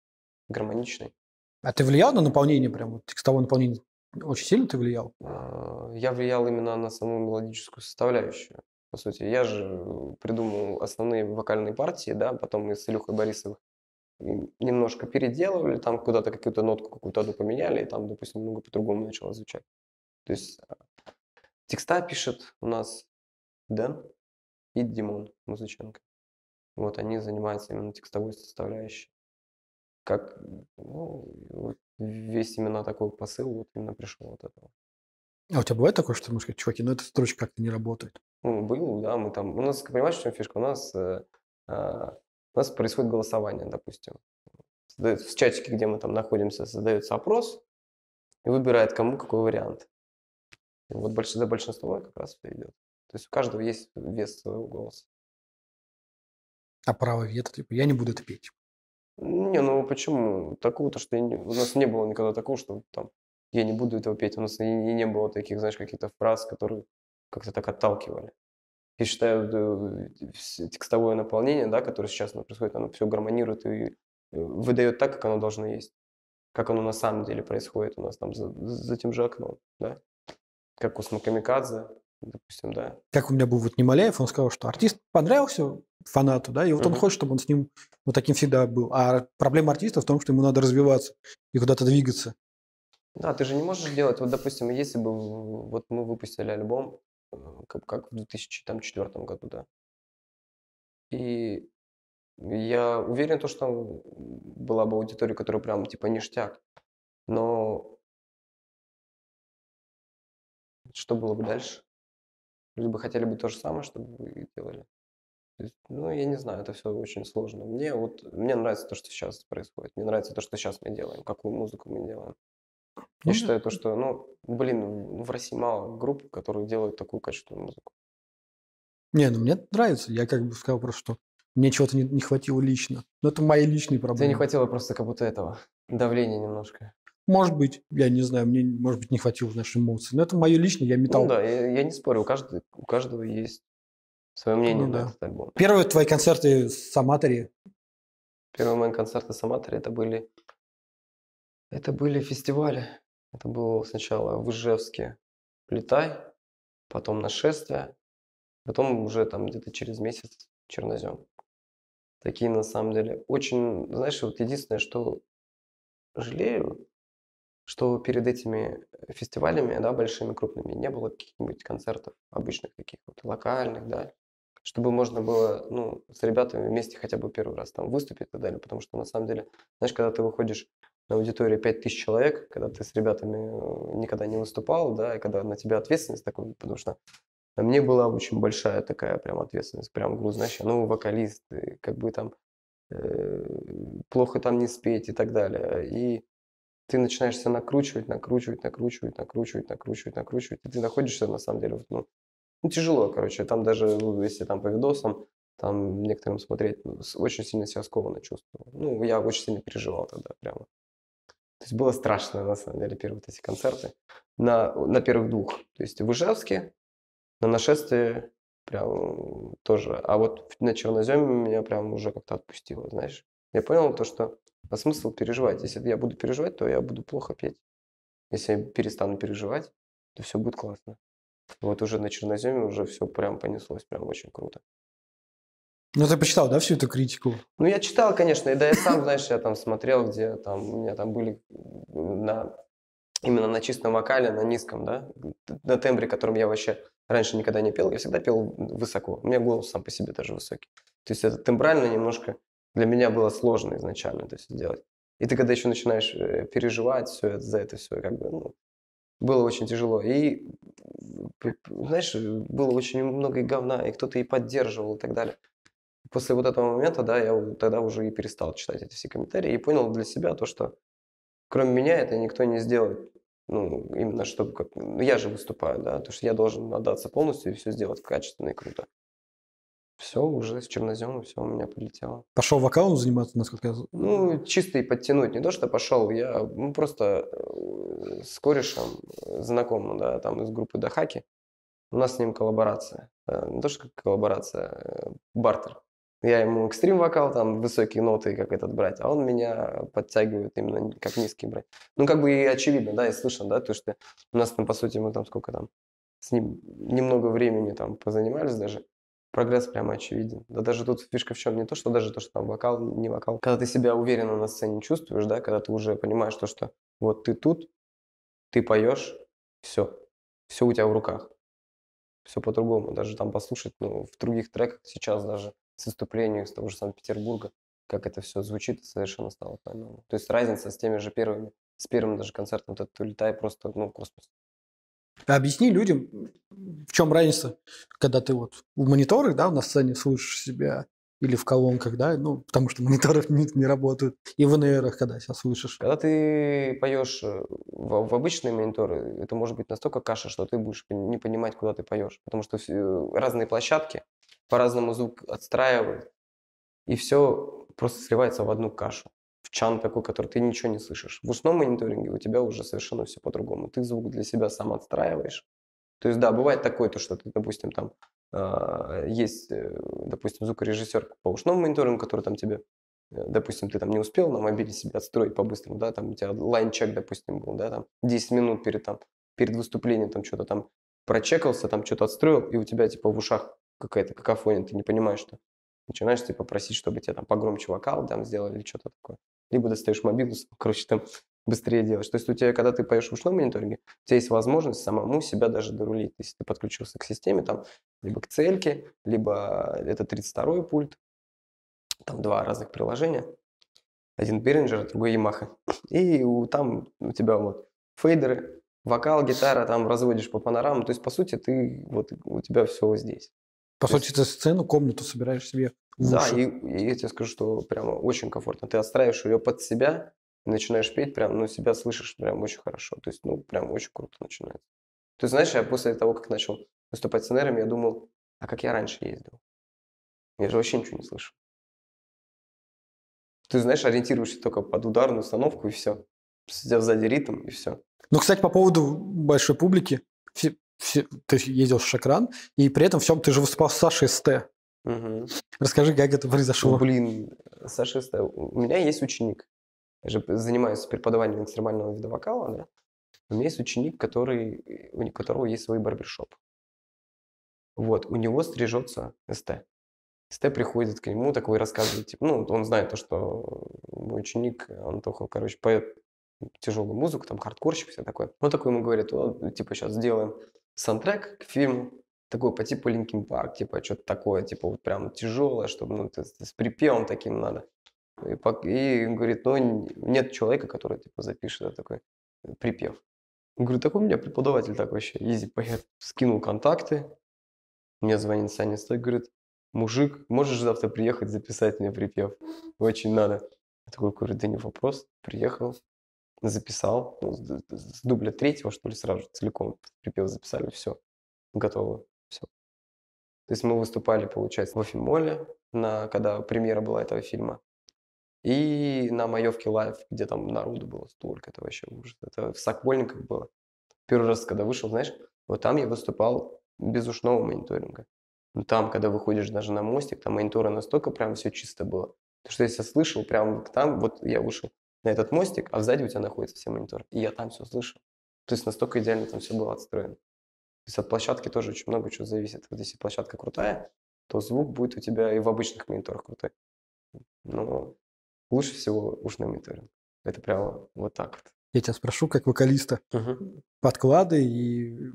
гармоничный. А ты влиял на наполнение, прям, вот, текстовое наполнение? Очень сильно ты влиял? Я влиял именно на саму мелодическую составляющую. По сути, я же придумал основные вокальные партии, да, потом мы с Илюхой Борисовым немножко переделывали, там куда-то какую-то нотку, какую-то одну поменяли, и там, допустим, много по-другому начало звучать. То есть текста пишет у нас Дэн и Димон Музыченко. Вот они занимаются именно текстовой составляющей. Как, ну, вот весь именно такой посыл вот именно пришел от этого. А у тебя бывает такое, что ты можешь сказать, чуваки, ну эта строчка как-то не работает? Ну, был, да, мы там... У нас, понимаешь, в чем фишка? У нас... Э, э, У нас происходит голосование, допустим. Создается, в чатике, где мы там находимся, создается опрос и выбирает, кому какой вариант. И вот больш... за большинство как раз это идет. То есть у каждого есть вес своего голоса. А право вето, типа, я не буду это петь. Не, ну почему? Такого-то, что не... у нас не было никогда такого, что там я не буду этого петь. У нас и не было таких, знаешь, каких-то фраз, которые как-то так отталкивали. Я считаю, текстовое наполнение, да, которое сейчас происходит, оно все гармонирует и выдает так, как оно должно есть. Как оно на самом деле происходит у нас там за, за тем же окном. Да? Как «Космокамикадзе», допустим, да. Как у меня был вот Немоляев, он сказал, что артист понравился фанату, да, и вот mm-hmm. он хочет, чтобы он с ним вот таким всегда был. А проблема артиста в том, что ему надо развиваться и куда-то двигаться. Да, ты же не можешь делать, вот, допустим, если бы вот мы выпустили альбом, как, как в две тысячи четвёртом году, да, и я уверен, то, что была бы аудитория, которая прям, типа, ништяк, но что было бы дальше? Люди бы хотели бы то же самое, чтобы вы делали. То есть, ну, я не знаю, это все очень сложно. Мне вот, мне нравится то, что сейчас происходит, мне нравится то, что сейчас мы делаем, какую музыку мы делаем. Я mm-hmm. считаю то, что, ну, блин, в России мало групп, которые делают такую качественную музыку. Не, ну мне нравится. Я как бы сказал просто, что мне чего-то не, не хватило лично. Но это мои личные проблемы. Тебе не хватило просто как будто этого давления немножко. Может быть, я не знаю, мне, может быть, не хватило наших эмоций. Но это мое личное, я металл. Ну да, я, я не спорю, у каждого, у каждого есть свое мнение ну, на да. этот альбом. Первые твои концерты с Аматори? Первые мои концерты с Аматори это были... Это были фестивали. Это было сначала в Ижевске «Летай», потом «Нашествие», потом уже там где-то через месяц «Чернозем». Такие, на самом деле, очень... Знаешь, вот единственное, что жалею, что перед этими фестивалями, да, большими, крупными, не было каких-нибудь концертов обычных таких вот, локальных, да, чтобы можно было, ну, с ребятами вместе хотя бы первый раз там выступить и так далее, потому что, на самом деле, знаешь, когда ты выходишь... на аудитории пять тысяч человек, когда ты с ребятами никогда не выступал, да, и когда на тебя ответственность такая, потому что на мне была очень большая такая прям ответственность, прям грузная, ну, вокалист, как бы там э, плохо там не спеть и так далее. И ты начинаешь себя накручивать, накручивать, накручивать, накручивать, накручивать, накручивать, и ты находишься на самом деле, ну, ну тяжело, короче, там даже, ну, если там по видосам, там некоторым смотреть, ну, очень сильно себя скованно чувствовал. Ну, я очень сильно переживал тогда прямо. То есть было страшно, на самом деле, первые вот эти концерты. На, на первых двух. То есть в Ижевске, на «Нашествии» прям тоже. А вот на «Черноземе» меня прям уже как-то отпустило, знаешь. Я понял то, что а смысл переживать. Если я буду переживать, то я буду плохо петь. Если я перестану переживать, то все будет классно. Вот уже на «Черноземе» уже все прям понеслось, прям очень круто. Ну, ты почитал, да, всю эту критику? Ну, я читал, конечно, и да, я сам, знаешь, я там смотрел, где там, у меня там были на, именно на чистом вокале, на низком, да, на тембре, которым я вообще раньше никогда не пел, я всегда пел высоко, у меня голос сам по себе даже высокий, то есть это тембрально немножко для меня было сложно изначально это все делать, и ты когда еще начинаешь переживать все это, за это все, как бы, ну, было очень тяжело, и, знаешь, было очень много и говна, и кто-то и поддерживал и так далее. После вот этого момента, да, я тогда уже и перестал читать эти все комментарии и понял для себя то, что кроме меня это никто не сделает, ну, именно чтобы, как, я же выступаю, да, то, что я должен отдаться полностью и все сделать качественно и круто. Все, уже с «Черноземом» все у меня полетело. Пошел вокалом заниматься, насколько я... Ну, чисто и подтянуть, не то, что пошел, я, ну, просто с корешем знакомым, да, там, из группы «Дахаки», у нас с ним коллаборация, не то, что коллаборация, бартер. Я ему экстрим вокал, там высокие ноты, как этот брать, а он меня подтягивает именно как низкий брать. Ну, как бы и очевидно, да, и слышно, да, то, что у нас там, по сути, мы там сколько там, с ним немного времени там позанимались даже, прогресс прямо очевиден. Да даже тут фишка в чем, не то, что даже то, что там вокал, не вокал. Когда ты себя уверенно на сцене чувствуешь, да, когда ты уже понимаешь то, что вот ты тут, ты поешь, все, все у тебя в руках. Все по-другому, даже там послушать, ну, в других треках сейчас даже, с выступлением из того же Санкт-Петербурга, как это все звучит, совершенно стало по-новому. То есть разница с теми же первыми, с первым даже концертом «Ты улетай» просто, ну, космос. Объясни людям, в чем разница, когда ты вот в мониторах, да, на сцене слышишь себя, или в колонках, да, ну, потому что мониторов не, не работают, и в эн эр ах, когда себя слышишь. Когда ты поешь в, в обычные мониторы, это может быть настолько каша, что ты будешь не понимать, куда ты поешь, потому что разные площадки, по-разному звук отстраивают, и все просто сливается в одну кашу, в чан такой, который ты ничего не слышишь. В устном мониторинге у тебя уже совершенно все по-другому. Ты звук для себя сам отстраиваешь. То есть, да, бывает такое, то, что ты, допустим, там э, есть, допустим, звукорежиссер по ушному мониторингу, который там тебе, допустим, ты там не успел на мобиле себе отстроить по-быстрому, да, там у тебя лайн-чек, допустим, был, да, там десять минут перед, там, перед выступлением, там что-то там прочекался, там что-то отстроил, и у тебя типа в ушах какая-то какофония, ты не понимаешь, что начинаешь типа просить, чтобы тебе там погромче вокал там сделали или что-то такое. Либо достаешь мобилу, короче, там быстрее делаешь. То есть у тебя, когда ты поешь в ушном мониторинге, у тебя есть возможность самому себя даже дорулить. Если ты подключился к системе, там, либо к цельке, либо это тридцать второй пульт, там два разных приложения. Один Behringer, другой Yamaha. И у, там у тебя вот фейдеры, вокал, гитара, там разводишь по панорамам. То есть, по сути, ты, вот, у тебя все здесь. По То сути, есть... ты сцену, комнату собираешь себе в Да, уши. И, и я тебе скажу, что прямо очень комфортно. Ты отстраиваешь ее под себя, начинаешь петь, прям, ну, себя слышишь прям очень хорошо. То есть, ну, прям очень круто начинается. То есть, знаешь, я после того, как начал выступать с сценариями, я думал, а как я раньше ездил? Я же вообще ничего не слышу. Ты, знаешь, ориентируешься только под ударную установку, и все. Сидя сзади ритм, и все. Ну, кстати, по поводу большой публики. Все, все, ты ездил в Shokran, и при этом всем ты же выступал с Сашей СТ. Угу. Расскажи, как это произошло. Ну, блин, Саша СТ. У меня есть ученик. Я же занимаюсь преподаванием экстремального вида вокала, да? У меня есть ученик, который, у которого есть свой барбершоп. Вот, у него стрижется СТ. СТ приходит к нему, такой рассказывает, типа, ну, он знает то, что мой ученик, он только, короче, поет тяжелую музыку, там, хардкорщик, все такое. Он такой ему говорит, типа, сейчас сделаем саундтрек к фильму, такой по типу Linkin Park, типа, что-то такое, типа, вот прям тяжелое, чтобы, ну, с припевом таким надо. И, и говорит, ну, нет человека, который, типа, запишет, да, такой припев. Я говорю, такой у меня преподаватель так вообще, изи поет. Скинул контакты, мне звонит Саня Стой, говорит, мужик, можешь завтра приехать записать мне припев? Очень надо. Я такой говорю, да не вопрос. Приехал, записал. Ну, с дубля третьего, что ли, сразу целиком припев записали. Все, готово. Все. То есть мы выступали, получается, в Афимоле, на, когда премьера была этого фильма. И на Маевке лайв, где там народу было столько. Это вообще ужас. Это в Сокольниках было. Первый раз, когда вышел, знаешь, вот там я выступал без ушного мониторинга. Но там, когда выходишь даже на мостик, там монитора настолько прям все чисто было. Потому что я себя слышал прям там, вот я вышел на этот мостик, а сзади у тебя находятся все мониторы. И я там все слышал. То есть настолько идеально там все было отстроено. То есть от площадки тоже очень много чего зависит. Вот если площадка крутая, то звук будет у тебя и в обычных мониторах крутой. Но лучше всего ушный мониторинг. Это прямо вот так вот. Я тебя спрошу, как вокалиста, угу. Подклады и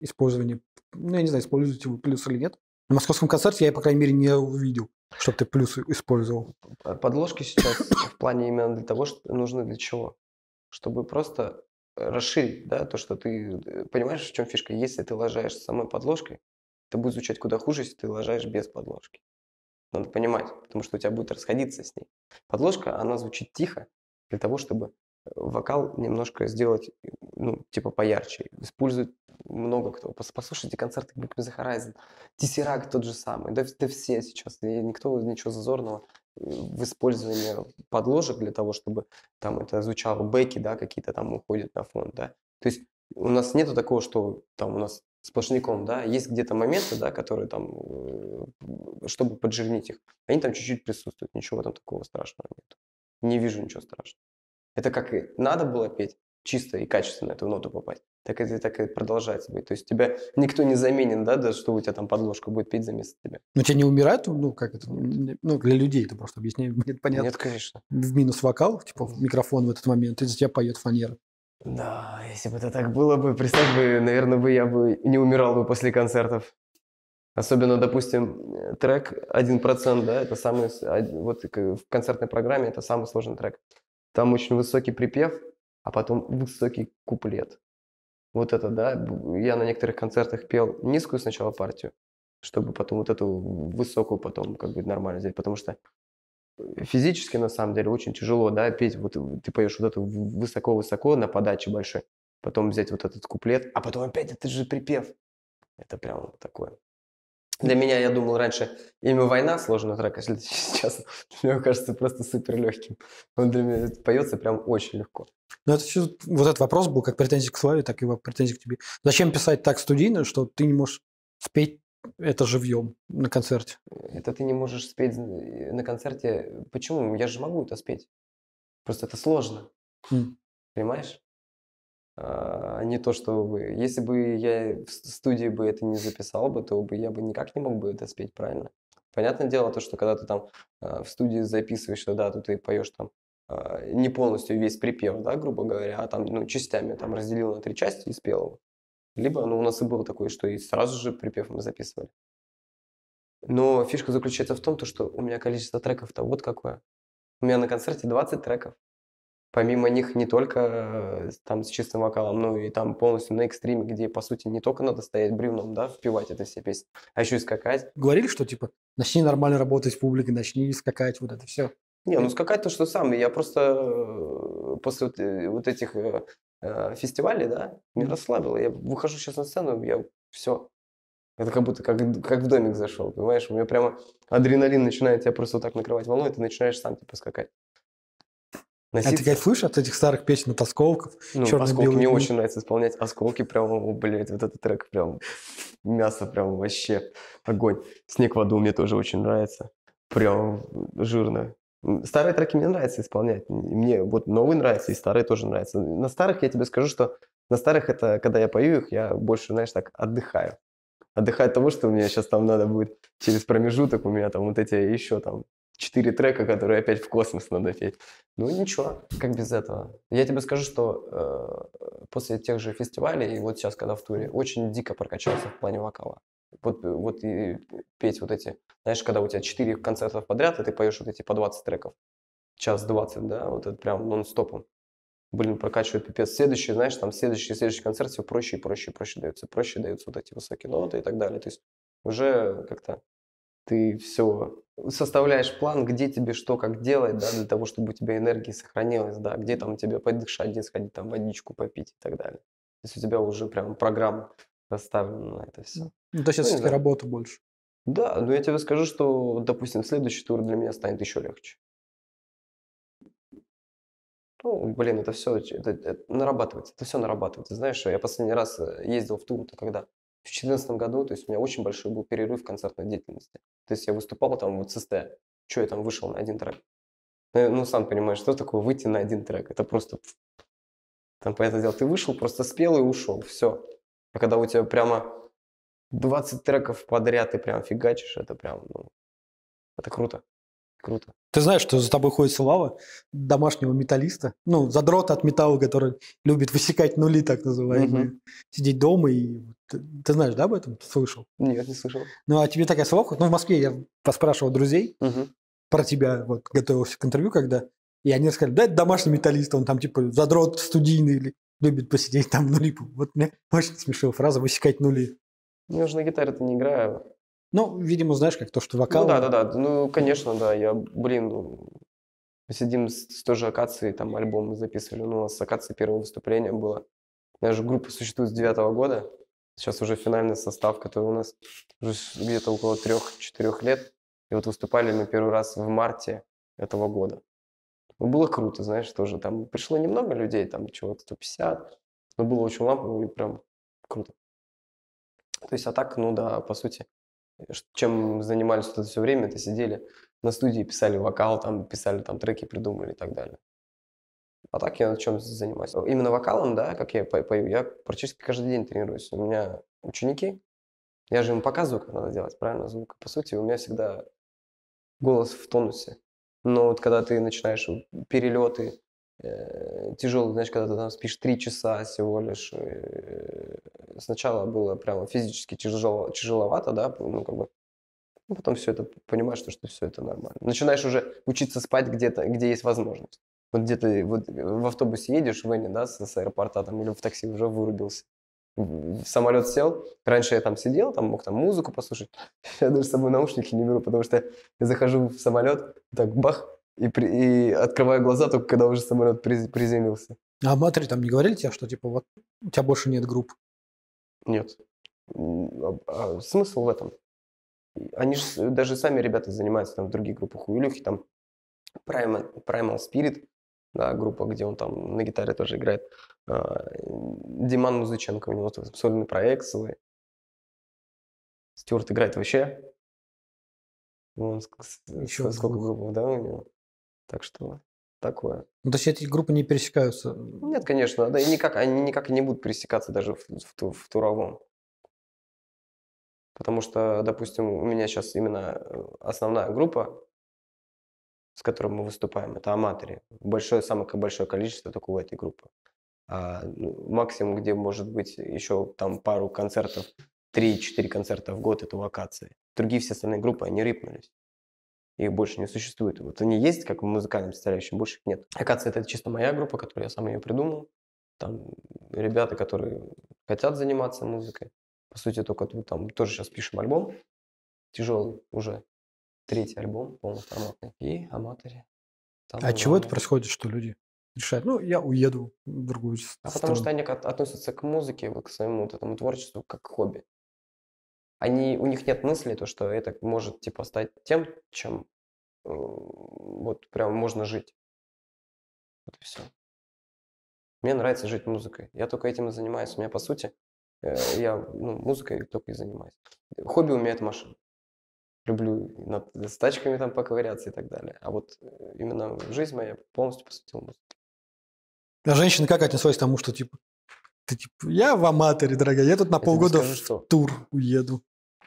использование. Ну, я не знаю, используете вы плюс или нет. На московском концерте я, по крайней мере, не увидел, чтобы ты плюсы использовал. Подложки сейчас в плане именно для того, что нужны для чего? Чтобы просто расширить, да, то, что ты... Понимаешь, в чем фишка? Если ты ложаешь с самой подложкой, это будет звучать куда хуже, если ты ложаешь без подложки. Надо понимать, потому что у тебя будет расходиться с ней. Подложка, она звучит тихо для того, чтобы вокал немножко сделать, ну, типа, поярче. Используют много кто. Послушайте концерты Bring Me The Horizon, Tesseract тот же самый, да, да все сейчас, и никто, ничего зазорного в использовании подложек для того, чтобы там это звучало, бэки, да, какие-то там уходят на фон, да. То есть у нас нету такого, что там у нас сплошняком, да, есть где-то моменты, да, которые там, чтобы поджирнить их, они там чуть-чуть присутствуют, ничего там такого страшного нет. Не вижу ничего страшного. Это как и надо было петь чисто и качественно эту ноту попасть, так и, так и продолжать быть. То есть тебя никто не заменен, да, даже что у тебя там подложка будет петь за место тебя. Ну тебя не умирают, ну как это, ну для людей это просто объясняю, нет, понятно. Нет, конечно. В минус вокал, типа в микрофон в этот момент, и за тебя поет фанера. Да, если бы это так было бы, представь бы, наверное, бы я бы не умирал бы после концертов. Особенно, допустим, трек один процент, да, это самый, вот в концертной программе это самый сложный трек. Там очень высокий припев, а потом высокий куплет. Вот это, да, я на некоторых концертах пел низкую сначала партию, чтобы потом вот эту высокую потом как бы нормально взять, потому что физически на самом деле очень тяжело, да, петь, вот ты поешь вот эту высоко-высоко на подаче большой, потом взять вот этот куплет, а потом опять этот же припев. Это прям такое. Для меня, я думал раньше, имя «Война» сложный трек, а сейчас, мне кажется, просто супер легким. Он для меня поется прям очень легко. Ну, это все, вот этот вопрос был как претензия к Славе, так и претензия к тебе. Зачем писать так студийно, что ты не можешь спеть это живьем на концерте? Это ты не можешь спеть на концерте. Почему? Я же могу это спеть. Просто это сложно. Mm. Понимаешь? а не то, что вы. Если бы я в студии бы это не записал бы, то бы я бы никак не мог бы это спеть правильно. Понятное дело, то, что когда ты там в студии записываешь, да, то ты поешь там не полностью весь припев, да, грубо говоря, а там, ну, частями, там разделил на три части и спел его. Либо, ну, у нас и было такое, что и сразу же припев мы записывали. Но фишка заключается в том, то, что у меня количество треков-то вот какое. У меня на концерте двадцать треков. Помимо них не только там с чистым вокалом, но и там полностью на экстриме, где, по сути, не только надо стоять бревном, да, впивать это все песни, а еще и скакать. Говорили, что, типа, начни нормально работать с публикой, начни скакать, вот это все. Не, ну скакать то, что сам. Я просто после вот, вот этих э, фестивалей, да, не расслабил. Я выхожу сейчас на сцену, я все. Это как будто как, как в домик зашел, понимаешь? У меня прямо адреналин начинает тебя просто вот так накрывать волной, и ты начинаешь сам, типа, скакать. Носиться. А ты кайфуешь от этих старых песен, от осколков? Ну, осколки мне очень нравится исполнять. Осколки прям, блядь, вот этот трек прям, мясо прям вообще, огонь. Снег в аду мне тоже очень нравится. Прям жирно. Старые треки мне нравится исполнять. Мне вот новые нравятся, и старые тоже нравятся. На старых я тебе скажу, что на старых это, когда я пою их, я больше, знаешь, так отдыхаю. Отдыхаю от того, что у меня сейчас там надо будет через промежуток, у меня там вот эти еще там четыре трека, которые опять в космос надо петь. Ну ничего, как без этого. Я тебе скажу, что э, после тех же фестивалей, и вот сейчас, когда в туре, очень дико прокачался в плане вокала. Вот, вот и петь вот эти, знаешь, когда у тебя четыре концерта подряд, и ты поешь вот эти по двадцать треков. Час двадцать, да, вот это прям нон-стопом. Блин, прокачивает пипец. Следующий, знаешь, там следующий, следующий концерт, все проще и проще и проще дается. Проще даются вот эти высокие ноты и так далее. То есть уже как-то ты все составляешь план, где тебе что, как делать, да, для того, чтобы у тебя энергии сохранилась, да, где там тебе подышать, где сходить, там водичку попить и так далее. То есть у тебя уже прям программа расставлена на это все. Ну, то сейчас ну, да. Работа больше. Да, но я тебе скажу, что, допустим, следующий тур для меня станет еще легче. Ну, блин, это все это, это нарабатывается, это все нарабатывается. Знаешь, я последний раз ездил в тур, то когда? В две тысячи четырнадцатом году, то есть у меня очень большой был перерыв в концертной деятельности. То есть я выступал там вот с СТ, что я там вышел на один трек. Ну, сам понимаешь, что такое выйти на один трек, это просто... Там, понятное дело, ты вышел, просто спел и ушел, все. А когда у тебя прямо двадцать треков подряд ты прям фигачишь, это прям, ну, это круто. Круто. Ты знаешь, что за тобой ходит слава домашнего металлиста, ну, задрота от металла, который любит высекать нули, так называемые, mm-hmm. сидеть дома и... Ты, ты знаешь, да, об этом? Слышал? Нет, не слышал. Ну, а тебе такая слава? Ну, в Москве я поспрашивал друзей mm-hmm. про тебя, вот, готовился к интервью, когда, и они сказали, да, это домашний металлист, он там, типа, задрот студийный, или любит посидеть там нули. Вот мне очень смешила фраза «высекать нули». Я уже на гитаре-то не играю. Ну, видимо, знаешь, как то, что вокал... Ну, да, да, да. Ну, конечно, да. Я, блин, ну, мы сидим с, с той же Акацией, там альбом мы записывали. Ну, у нас с Акацией первое выступление было. Наша группа существует с девятого года. Сейчас уже финальный состав, который у нас уже где-то около трех-четырех лет. И вот выступали мы первый раз в марте этого года. Ну, было круто, знаешь, тоже. Там пришло немного людей, там человек сто пятьдесят. Но было очень лампово и прям круто. То есть, а так, ну да, по сути... Чем занимались вот это все время, это сидели на студии, писали вокал, там писали там треки, придумали и так далее. А так я чем занимаюсь? Именно вокалом, да, как я пою, я практически каждый день тренируюсь. У меня ученики, я же им показываю, как надо делать, правильно, звук. По сути, у меня всегда голос в тонусе. Но вот когда ты начинаешь перелеты э, тяжелые, знаешь, когда ты там спишь три часа всего лишь... Э, Сначала было прямо физически тяжело, тяжеловато, да, ну как бы, ну, потом все это, понимаешь, что, что все это нормально. Начинаешь уже учиться спать где-то, где есть возможность. Вот где-то вот, в автобусе едешь, в Эне, да, с, с аэропорта там, или в такси уже вырубился. В самолет сел, раньше я там сидел, там мог там музыку послушать, я даже с собой наушники не беру, потому что я захожу в самолет, так бах, и, при, и открываю глаза только когда уже самолет приземлился. А Аматори там не говорили тебе, что типа вот у тебя больше нет групп? Нет. А, а, смысл в этом? Они же даже сами ребята занимаются там в других группах. У Илюхи там Primal, Primal Spirit, да, группа, где он там на гитаре тоже играет. А, Диман Музыченко, у него там сольный проект свой. Стюарт играет вообще. Он, еще сколько групп, да, у него. Так что такое. Ну, то есть эти группы не пересекаются? Нет, конечно. Да, и никак, они никак не будут пересекаться даже в, в, в туровом. Потому что, допустим, у меня сейчас именно основная группа, с которой мы выступаем, это Аматори. Большое, самое большое количество только у этой группы. А максимум, где может быть еще там пару концертов, три-четыре концерта в год, это Локации. Другие все остальные группы, они рипнулись. Их больше не существует. Вот они есть, как в музыкальном составляющем, больше их нет. Локация — это чисто моя группа, которую я сам ее придумал. Там ребята, которые хотят заниматься музыкой. По сути, только там тоже сейчас пишем альбом. Тяжелый уже. Третий альбом, полноформатный. И Аматори. Там а чего это происходит, что люди решают? Ну, я уеду в другую страну. А потому что они относятся к музыке, к своему вот этому творчеству, как к хобби. Они, у них нет мысли, то, что это может типа стать тем, чем э, вот прям можно жить. Вот и все. Мне нравится жить музыкой. Я только этим и занимаюсь. У меня, по сути, э, я ну, музыкой только и занимаюсь. Хобби у меня — это машина. Люблю над, с тачками там поковыряться и так далее. А вот именно жизнь моя полностью посвятила музыке. А женщины как отнеслась к тому, что типа ты типа, я в Аматоре, дорогая, я тут на я полгода скажу, в что? тур уеду.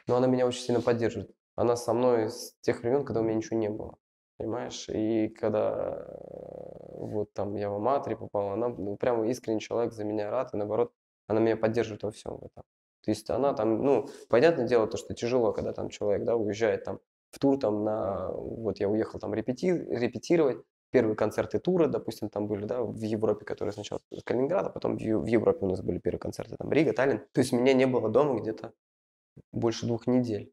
Но она меня очень сильно поддерживает. Она со мной с тех времен, когда у меня ничего не было. Понимаешь? И когда вот там я в Аматоре попал, она ну, прямо искренний человек, за меня рад. И наоборот, она меня поддерживает во всем этом. То есть она там, ну, понятное дело, то, что тяжело, когда там человек, да, уезжает там в тур, там на, вот я уехал там репети... репетировать. Первые концерты тура, допустим, там были, да, в Европе, которые сначала с Калининграда, потом в Европе у нас были первые концерты, там Рига, Таллин. То есть меня не было дома где-то больше двух недель.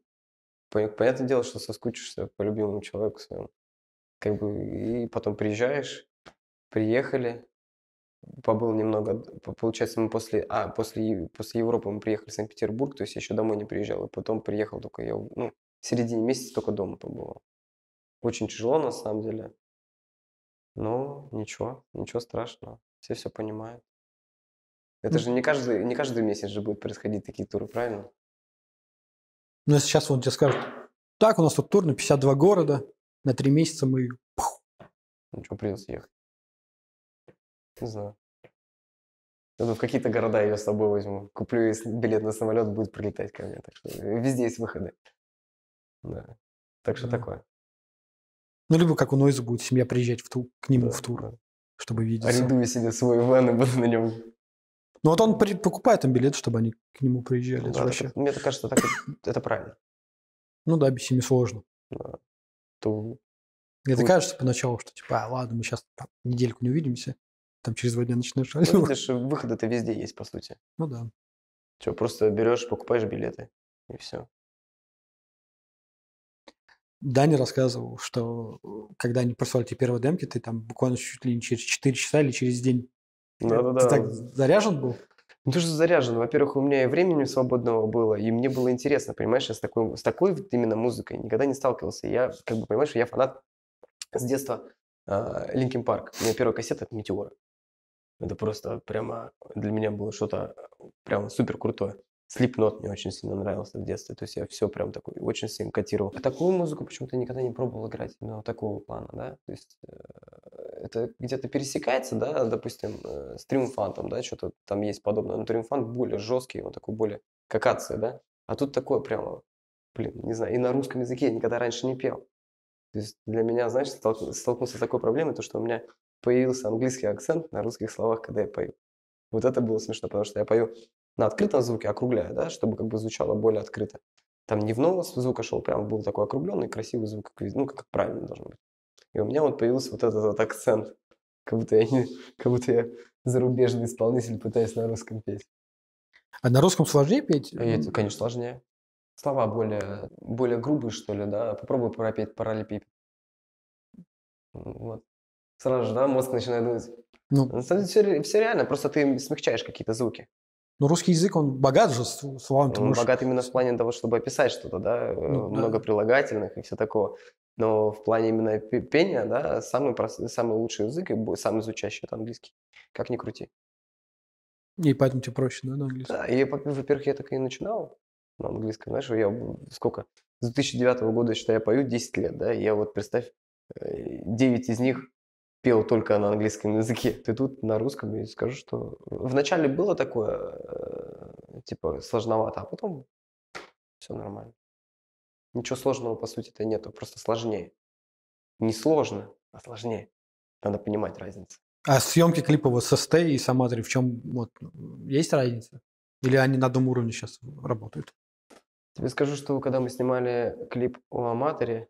Понятное дело, что соскучишься по любимому человеку своему. Как бы, и потом приезжаешь, приехали, побыл немного, получается, мы после, а, после, после Европы мы приехали в Санкт-Петербург, то есть я еще домой не приезжал, и потом приехал только я, ну, в середине месяца только дома побывал. Очень тяжело, на самом деле. Ну, ничего, ничего страшного. Все все понимают. Это же не каждый, не каждый месяц же будут происходить такие туры, правильно? Ну, если сейчас вот тебе скажут, так, у нас тут тур на пятьдесят два города, на три месяца мы... Пух. Ну, что, придется ехать? Не знаю. Я в какие-то города ее с собой возьму. Куплю, если билет на самолет будет прилетать ко мне. Так что везде есть выходы. Да. Так что да. Такое. Ну, либо как у Нойза будет семья приезжать в ту, к нему да, в тур, да. Чтобы видеться. Арендую себе свой ван и буду на нем. Ну, вот он при, покупает им билет, чтобы они к нему приезжали. Ну, да, это, мне кажется, так это правильно. Ну да, без семьи сложно. Да. Ту... Мне Ту... кажется поначалу, что типа, а, ладно, мы сейчас там, недельку не увидимся, там через два дня начинаешь. Ну, видишь, выходы-то везде есть, по сути. Ну да. Че, просто берешь, покупаешь билеты, и все. Даня рассказывал, что когда они прислали тебе первые демки, ты там буквально чуть ли не через четыре часа или через день. Да, да, ты да. так заряжен был? Ну, ты же заряжен. Во-первых, у меня и времени свободного было, и мне было интересно, понимаешь, я с такой, с такой именно музыкой никогда не сталкивался. Я, как бы, понимаешь, я фанат с детства uh, Linkin Park. У меня первая кассета — это «Метеора». Это просто прямо для меня было что-то прямо супер крутое. Слипнот мне очень сильно нравился в детстве, то есть я все прям такой очень сильно котировал. А такую музыку почему-то никогда не пробовал играть, именно вот такого плана, да, то есть это где-то пересекается, да, допустим, с Триумфантом, да, что-то там есть подобное, но Триумфант более жесткий, он такой более какация, да, а тут такое прямо, блин, не знаю, и на русском языке я никогда раньше не пел. То есть для меня, знаешь, столкнулся с такой проблемой, то что у меня появился английский акцент на русских словах, когда я пою. Вот это было смешно, потому что я пою на открытом звуке, округляю, да, чтобы как бы звучало более открыто. Там не в нос звука шел, прям был такой округленный, красивый звук, как, ну, как правильно должен быть. И у меня вот появился вот этот вот акцент, как будто я, не, как будто я зарубежный исполнитель, пытаюсь на русском петь. А на русском сложнее петь? Это, конечно, сложнее. Слова более, более грубые, что ли, да. Попробуй пропеть параллелепипед. Вот. Сразу же, да, мозг начинает думать. Ну, на самом деле, все, все реально, просто ты смягчаешь какие-то звуки. Но русский язык, он богат же словами. Он можешь... богат именно в плане того, чтобы описать что-то, да, ну, много да. прилагательных и все такого. Но в плане именно пения, да, самый, прост... самый лучший язык и самый звучащий — это английский. Как ни крути. И поэтому тебе проще, да, на английском? Да, и, во-первых, я так и начинал на английском. Знаешь, я сколько? С две тысячи девятого года, считай, я пою десять лет, да, и я вот, представь, девять из них пел только на английском языке. Ты тут на русском, и скажу, что вначале было такое, типа, сложновато, а потом все нормально. Ничего сложного, по сути-то, нету, просто сложнее. Не сложно, а сложнее. Надо понимать разницу. А съемки клипа вот с СТ и с Аматори в чем вот, есть разница? Или они на одном уровне сейчас работают? Тебе скажу, что когда мы снимали клип у Аматори,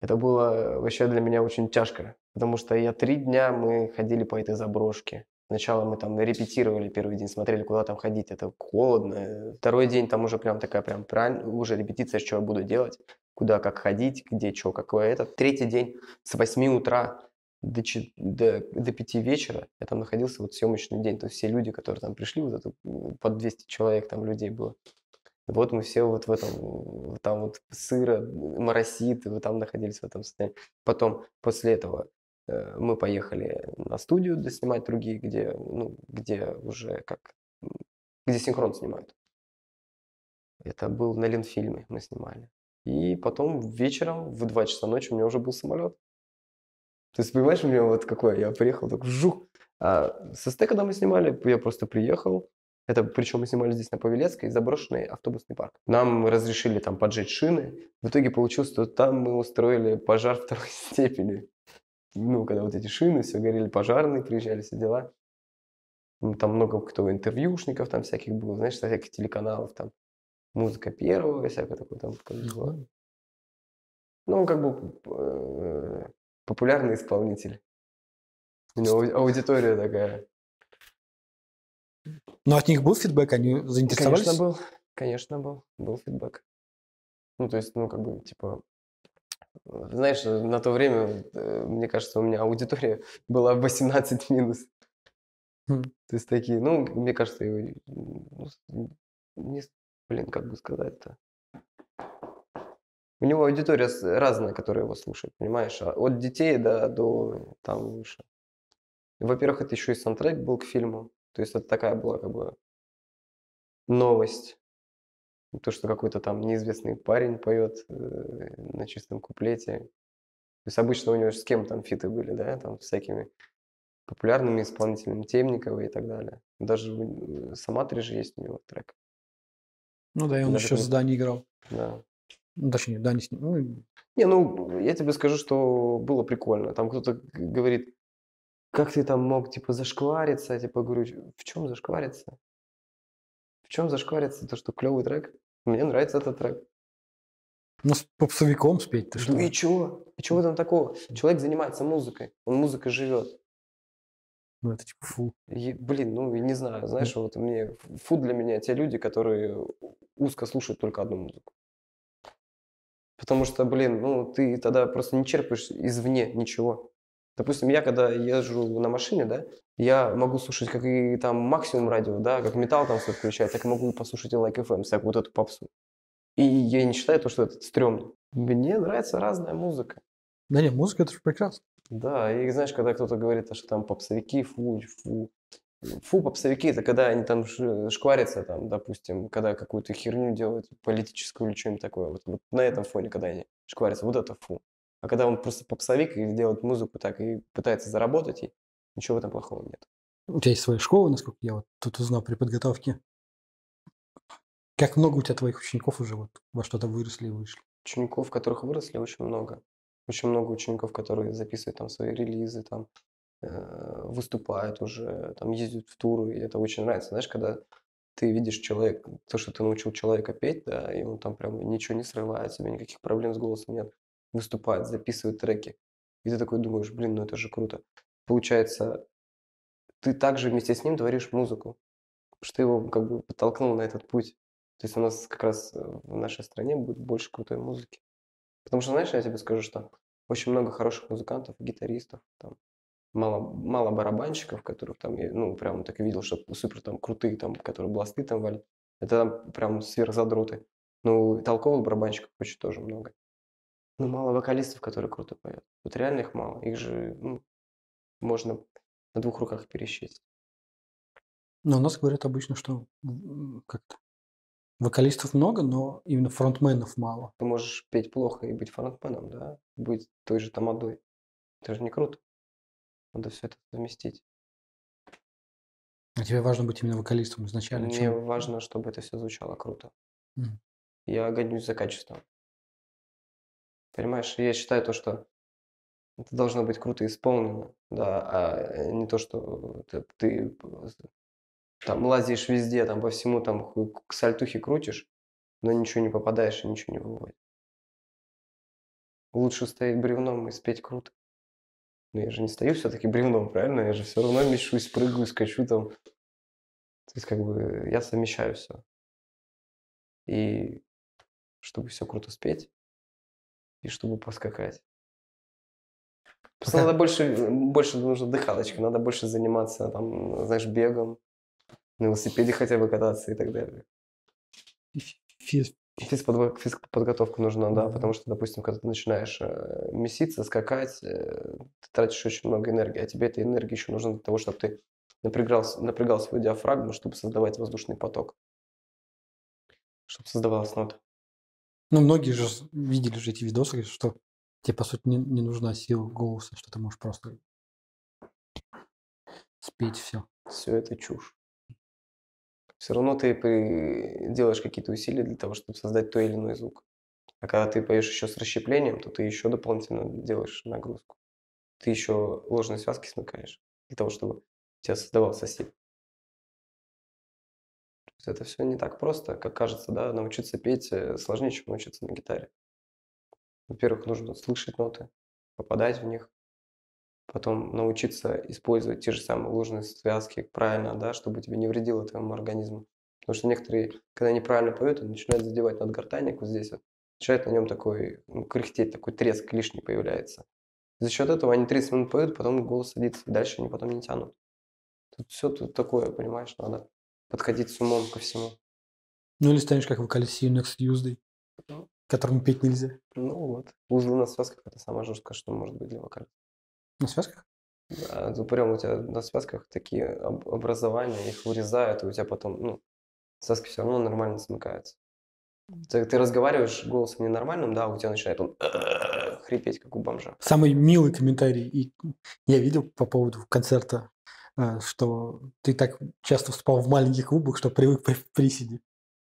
это было вообще для меня очень тяжко, потому что я три дня мы ходили по этой заброшке. Сначала мы там репетировали первый день, смотрели, куда там ходить, это холодно. Второй день там уже прям такая прям уже репетиция, что я буду делать, куда, как ходить, где, что, какое это. Третий день с восьми утра до, до, до пяти вечера я там находился вот съемочный день. То есть все люди, которые там пришли, вот это, под двести человек там людей было. Вот мы все вот в этом, там вот сыро, моросит, вы там находились в этом состоянии. Потом, после этого, мы поехали на студию доснимать другие, где, ну, где уже как, где синхрон снимают. Это был на Ленфильме мы снимали. И потом вечером в два часа ночи у меня уже был самолет. То есть, понимаешь, у меня вот какое, я приехал, так жух. А с СТ, когда мы снимали, я просто приехал. Это, причем мы снимали здесь на Павелецкой, заброшенный автобусный парк. Нам разрешили там поджечь шины. В итоге получилось, что там мы устроили пожар второй степени. Ну, когда вот эти шины, все горели, пожарные приезжали, все дела. Ну, там много кто интервьюшников там всяких было, знаешь, всяких телеканалов там. Музыка первого, всякое такое там. Как было. Ну, как бы популярный исполнитель. У него аудитория такая. Но от них был фидбэк, они заинтересовались? Конечно, был. Конечно, был. Был фидбэк. Ну, то есть, ну, как бы, типа... Знаешь, на то время, мне кажется, у меня аудитория была восемнадцать минус. Mm. То есть, такие, ну, мне кажется, не, блин, как бы сказать-то. У него аудитория разная, которая его слушает, понимаешь? От детей да, до там выше. Во-первых, это еще и саундтрек был к фильму. То есть это такая была как бы новость. То, что какой-то там неизвестный парень поет на чистом куплете. То есть обычно у него с кем там фиты были, да, там всякими популярными исполнителями, Темниковой и так далее. Даже Саматри же есть у него трек. Ну да, и он даже еще не... с Даней играл. Да. Ну, точнее, Дани с ним. Ну... Не, ну я тебе скажу, что было прикольно. Там кто-то говорит, как ты там мог, типа, зашквариться? Я, типа, говорю, в чем зашквариться? В чем зашквариться? То, что клевый трек. Мне нравится этот трек. Ну, с попсовиком спеть-то что? Ну и чего? И чего там такого? Человек занимается музыкой. Он музыкой живет. Ну, это типа фу. И, блин, ну, не знаю. Знаешь, вот мне фу для меня те люди, которые узко слушают только одну музыку. Потому что, блин, ну, ты тогда просто не черпаешь извне ничего. Допустим, я когда езжу на машине, да, я могу слушать как и там максимум радио, да, как металл там все включает, так и могу послушать и Like эф эм, всякую вот эту попсу. И я не считаю то, что это стрёмно. Мне нравится разная музыка. Да нет, музыка это же прекрасно. Да, и знаешь, когда кто-то говорит, что там попсовики, фу, фу. Фу, попсовики, это когда они там шкварятся, там, допустим, когда какую-то херню делают, политическую или что-нибудь такое. Вот, вот на этом фоне, когда они шкварятся, вот это фу. А когда он просто попсовик и делает музыку так и пытается заработать, и ничего в этом плохого нет. У тебя есть своя школа, насколько я вот тут узнал при подготовке. Как много у тебя твоих учеников уже вот во что-то выросли и вышли? Учеников, которых выросли, очень много. Очень много учеников, которые записывают там свои релизы, там э, выступают уже, там ездят в туры, и это очень нравится. Знаешь, когда ты видишь человека, то, что ты научил человека петь, да, и он там прям ничего не срывается, у него никаких проблем с голосом нет. Выступает, записывает треки. И ты такой думаешь, блин, ну это же круто. Получается, ты также вместе с ним творишь музыку. Потому что ты его как бы подтолкнул на этот путь. То есть у нас как раз в нашей стране будет больше крутой музыки. Потому что, знаешь, я тебе скажу, что очень много хороших музыкантов, гитаристов, там, мало, мало барабанщиков, которых там, я, ну, прям так и видел, что супер там крутые, там, которые бласты там валят. Это там прям сверхзадроты. Ну, толковых барабанщиков очень тоже много. Ну, мало вокалистов, которые круто поют. Вот реально их мало. Их же ну, можно на двух руках пересчитать. Но у нас говорят обычно, что как-то вокалистов много, но именно фронтменов мало. Ты можешь петь плохо и быть фронтменом, да? Быть той же тамадой. Это же не круто. Надо все это совместить. А тебе важно быть именно вокалистом изначально? Мне чем? важно, чтобы это все звучало круто. Mm. Я гонюсь за качеством. Понимаешь, я считаю то, что это должно быть круто исполнено, да, а не то, что ты, ты там лазишь везде, там по всему, там к сальтухе крутишь, но ничего не попадаешь и ничего не бывает. Лучше стоять бревном и спеть круто. Но я же не стою все-таки бревном, правильно? Я же все равно мечусь, прыгаю, скачу там. То есть как бы я совмещаю все. И чтобы все круто спеть, и чтобы поскакать. Просто надо больше, больше нужно дыхалочка, надо больше заниматься, там, знаешь, бегом, на велосипеде хотя бы кататься и так далее. Физ. Физподго- физподготовка нужна, да, потому что, допустим, когда ты начинаешь меситься, скакать, ты тратишь очень много энергии, а тебе эта энергия еще нужна для того, чтобы ты напрягал, напрягал свою диафрагму, чтобы создавать воздушный поток, чтобы создавалась нота. Ну, многие же видели же эти видосы, что тебе, по сути, не, не нужна сила голоса, что ты можешь просто спеть все. Все это чушь. Все равно ты делаешь какие-то усилия для того, чтобы создать тот или иной звук. А когда ты поешь еще с расщеплением, то ты еще дополнительно делаешь нагрузку. Ты еще ложные связки смыкаешь для того, чтобы у тебя создавался стиль. Это все не так просто, как кажется, да, научиться петь сложнее, чем научиться на гитаре. Во-первых, нужно слышать ноты, попадать в них, потом научиться использовать те же самые ложные связки правильно, да, чтобы тебе не вредило твоему организму. Потому что некоторые, когда неправильно поют, они начинают задевать надгортанник вот здесь, вот, начинает на нем такой ну, кряхтеть, такой треск лишний появляется. За счет этого они тридцать минут поют, потом голос садится, и дальше они потом не тянут. Тут все тут такое, понимаешь, надо подходить с умом ко всему. Ну или станешь как вокалист Next Tuesday, которому петь нельзя. Ну вот. Узлы на связках – это самое жесткое, что может быть для вокалиста. На связках? Да, прям у тебя на связках такие образования, их вырезают, и у тебя потом, ну, связки все равно нормально смыкаются. Ты, ты разговариваешь голосом ненормальным, да, у тебя начинает он хрипеть, как у бомжа. Самый милый комментарий и я видел по поводу концерта, что ты так часто вступал в маленьких клубах, что привык в приседе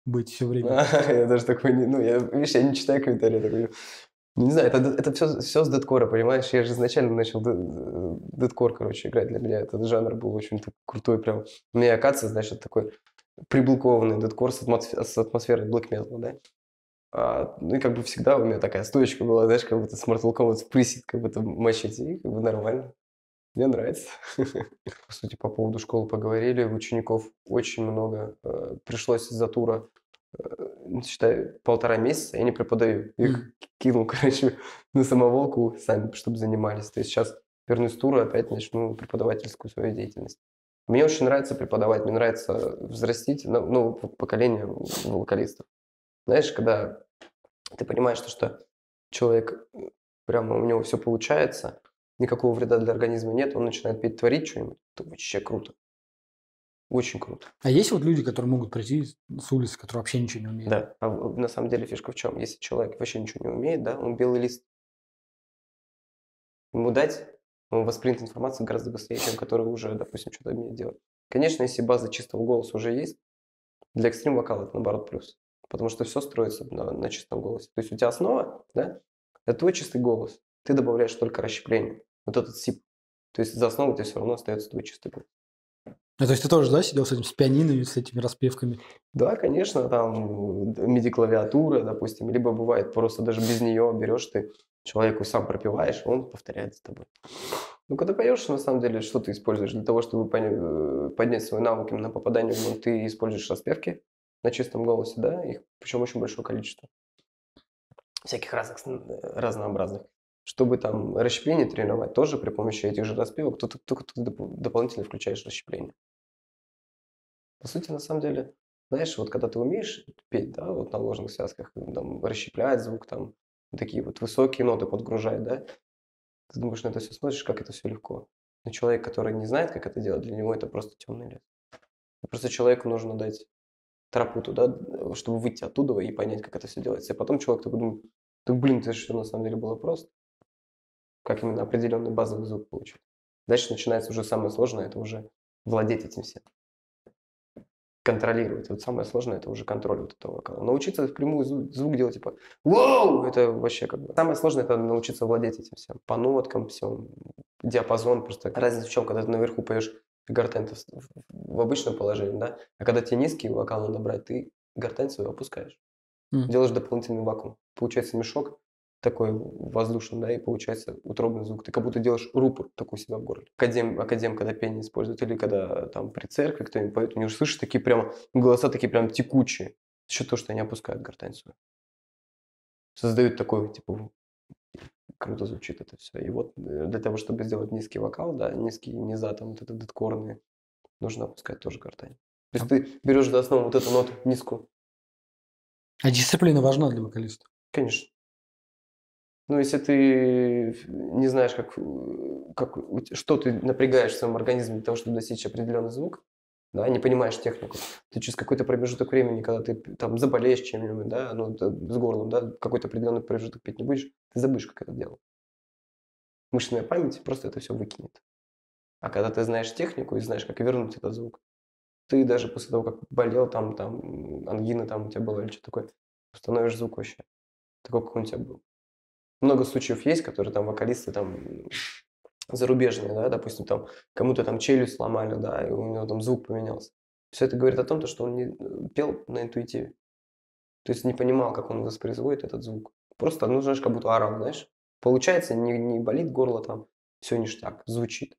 быть все время. А, я даже такой, не, ну, я, видишь, я не читаю комментарии, такой... Не знаю, это, это все, все с дэткора, понимаешь? Я же изначально начал дэткор, короче, играть. Для меня этот жанр был очень крутой прям. У меня акация, значит, такой приблокованный дэткор с, атмосфер, с атмосферой black metal, да? А, ну и как бы всегда у меня такая стоечка была, знаешь, как будто с Mortal Kombat присед, как будто мачете, и как бы нормально. Мне нравится. По сути, по поводу школы поговорили. Учеников очень много. Пришлось из-за тура... считаю, полтора месяца я не преподаю. Их кинул, короче, на самоволку сами, чтобы занимались. То есть сейчас вернусь с тура, опять начну преподавательскую свою деятельность. Мне очень нравится преподавать, мне нравится взрастить новое поколение вокалистов. Знаешь, когда ты понимаешь, что, что человек, прямо у него все получается, никакого вреда для организма нет, он начинает петь, творить что-нибудь, это вообще круто. Очень круто. А есть вот люди, которые могут прийти с улицы, которые вообще ничего не умеют? Да. А на самом деле фишка в чем? Если человек вообще ничего не умеет, да, он белый лист. Ему дать, он воспримет информацию гораздо быстрее, чем который уже, допустим, что-то умеет делать. Конечно, если база чистого голоса уже есть, для экстрим-вокала это, наоборот, плюс. Потому что все строится на, на чистом голосе. То есть у тебя основа, да, это твой чистый голос. Ты добавляешь только расщепление. Вот этот сип. То есть за основу у тебя все равно остается твой чистый голос. А то есть ты тоже, да, сидел с этим с пианино, с этими распевками? Да, конечно, там миди-клавиатура, допустим, либо бывает просто даже без нее берешь ты, человеку сам пропиваешь, он повторяет за тобой. Ну, когда поешь, на самом деле, что ты используешь? Для того, чтобы поднять свои навыки на попадание в мон, ты используешь распевки на чистом голосе, да, их причем очень большое количество. Всяких разных, разнообразных. Чтобы там расщепление тренировать, тоже при помощи этих же распевок, то ты только дополнительно включаешь расщепление. По сути, на самом деле, знаешь, вот когда ты умеешь петь, да, вот на ложных связках, там, расщеплять звук, там, такие вот высокие ноты подгружать, да, ты думаешь, на это все смотришь, как это все легко. Но человек, который не знает, как это делать, для него это просто темный лес. Просто человеку нужно дать тропу туда, чтобы выйти оттуда и понять, как это все делается. И потом человек такой думает, так, блин, это же все на самом деле было просто. как именно определенный базовый звук получить. Дальше начинается уже самое сложное, это уже владеть этим всем. Контролировать. Вот самое сложное, это уже контроль вот этого вокала. Научиться впрямую звук, звук делать, типа, вау, это вообще как бы... Самое сложное, это научиться владеть этим всем. По ноткам, всем, диапазон просто. Разница в чем, когда ты наверху поешь гортань в обычном положении, да, а когда тебе низкий вокал надо брать, ты гортань свою опускаешь. Mm. Делаешь дополнительный вакуум. Получается мешок такой воздушный, да, и получается утробный звук. Ты как будто делаешь рупор такой у себя в горле. Академ, академ, когда пение используют, или когда там при церкви кто-нибудь поет, у них же слышишь такие прям, голоса такие прям текучие. Еще то, что они опускают гортань свою. Создают такой, типа, круто звучит это все. И вот для того, чтобы сделать низкий вокал, да, низкие низа, там вот это дедкорные, нужно опускать тоже гортань. То есть ты берешь за основу вот эту ноту низкую. А дисциплина важна для вокалиста? Конечно. Ну, если ты не знаешь, как, как, что ты напрягаешь в своем организме для того, чтобы достичь определенный звук, да, не понимаешь технику, ты через какой-то промежуток времени, когда ты там заболеешь чем-нибудь, да, ну, с горлом, да, какой-то определенный промежуток петь не будешь, ты забудешь, как это делал. Мышечная память просто это все выкинет. А когда ты знаешь технику и знаешь, как вернуть этот звук, ты даже после того, как болел, там, там, ангина там у тебя была или что-то такое, установишь звук вообще, такой, как он у тебя был. Много случаев есть, которые там вокалисты там зарубежные, да, допустим, там кому-то там челюсть сломали, да, и у него там звук поменялся. Все это говорит о том, что он не пел на интуитиве. То есть не понимал, как он воспроизводит этот звук. Просто, ну, знаешь, как будто орал, знаешь. Получается, не, не болит горло там, все ништяк, звучит.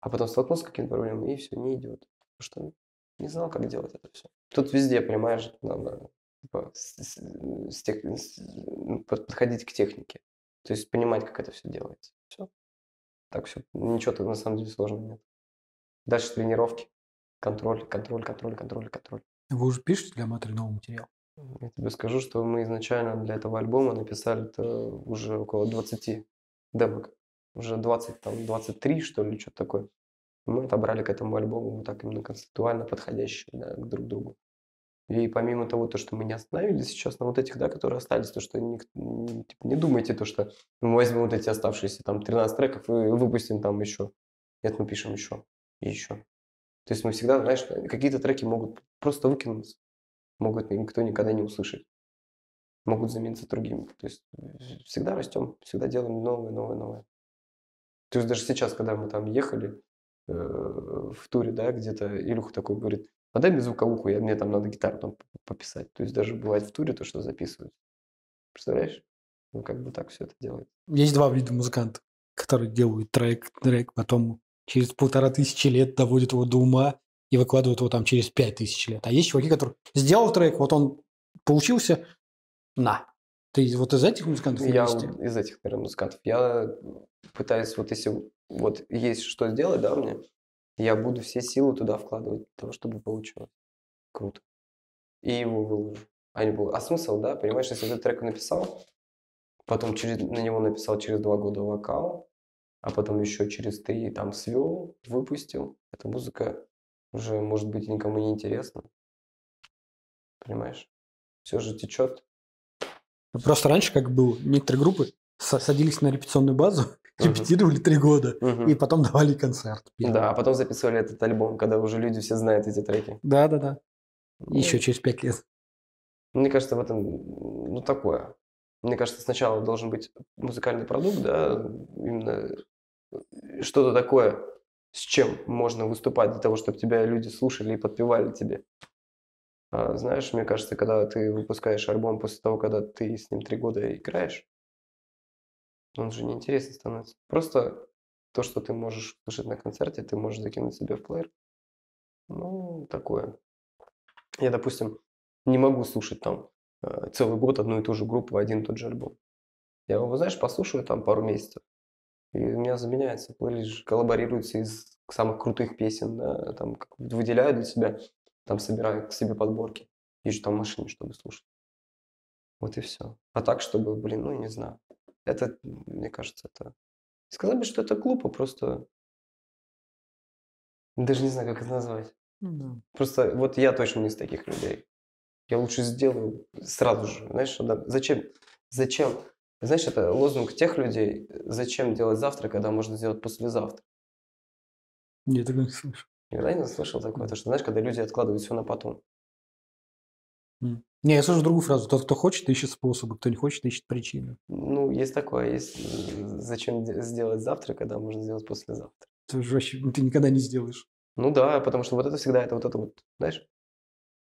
А потом столкнулся с каким-то проблемой, и все, не идет. Потому что не знал, как делать это все. Тут везде, понимаешь, надо... С, с тех, с, подходить к технике, то есть понимать, как это все делается. Все. Так все, ничего-то на самом деле сложного нет. Дальше тренировки, контроль, контроль, контроль, контроль, контроль. Вы уже пишете для Аматори новый материал? Я тебе скажу, что мы изначально для этого альбома написали уже около двадцати демок. Уже двадцать, там, двадцать три, что ли, что-то такое. Мы отобрали к этому альбому вот так именно концептуально подходящие, да, друг к другу. И помимо того, то, что мы не остановились сейчас на вот этих, да, которые остались, то, что не, типа, не думайте, то, что мы возьмем вот эти оставшиеся там тринадцать треков и выпустим там еще. Нет, мы пишем еще и еще. То есть мы всегда, знаешь, какие-то треки могут просто выкинуться, могут никто никогда не услышать, могут замениться другими. То есть всегда растем, всегда делаем новое, новое, новое. То есть даже сейчас, когда мы там ехали э, в туре, да, где-то Илюха такой говорит: а дай мне звуковуху, я, мне там надо гитару там пописать. То есть даже бывает в туре то, что записывают. Представляешь? Ну, как бы так все это делает. Есть два вида музыкантов, которые делают трек, трек, потом через полтора тысячи лет доводят его до ума и выкладывают его там через пять тысяч лет. А есть чуваки, которые сделал трек, вот он получился, на. Ты вот из этих музыкантов? Я из этих, наверное, музыкантов. Я пытаюсь, вот если вот есть что сделать, да, мне... Я буду все силы туда вкладывать, для того, чтобы получилось. Круто. И его выложу. А, не было. А смысл, да, понимаешь, если ты трек написал, потом через, на него написал через два года вокал, а потом еще через три там свел, выпустил. Эта музыка уже, может быть, никому не интересна. Понимаешь? Все же течет. Просто раньше, как было, некоторые группы садились на репетиционную базу, репетировали три года, и потом давали концерт. Да, а потом записывали этот альбом, когда уже люди все знают эти треки. Да, да, да. Еще через пять лет. Мне кажется, в этом, ну, такое. Мне кажется, сначала должен быть музыкальный продукт, да, именно что-то такое, с чем можно выступать для того, чтобы тебя люди слушали и подпевали тебе. А, знаешь, мне кажется, когда ты выпускаешь альбом после того, когда ты с ним три года играешь, он же неинтересен становится. Просто то, что ты можешь слушать на концерте, ты можешь закинуть себе в плеер. Ну, такое. Я, допустим, не могу слушать там целый год одну и ту же группу, один и тот же альбом. Я его, знаешь, послушаю там пару месяцев, и у меня заменяется плейлист, коллаборируется из самых крутых песен, да, там выделяю для себя, там собираю к себе подборки, езжу там в машине, чтобы слушать. Вот и все. А так, чтобы, блин, ну, не знаю. Это, мне кажется, это... Сказал бы, что это глупо, просто... Даже не знаю, как это назвать. Mm-hmm. Просто вот я точно не из таких людей. Я лучше сделаю сразу же. Знаешь, зачем, зачем Знаешь, это лозунг тех людей, зачем делать завтра, когда можно сделать послезавтра. Я такого не слышу. Никогда не слышал такое, то, что, знаешь, когда люди откладывают все на потом. Mm. Не, я слышу другую фразу. Тот, кто хочет, ищет способы, кто не хочет, ищет причины. Ну, есть такое. Есть зачем сделать завтра, когда можно сделать послезавтра. Это же вообще ты никогда не сделаешь. Ну да, потому что вот это всегда, это вот это вот, знаешь,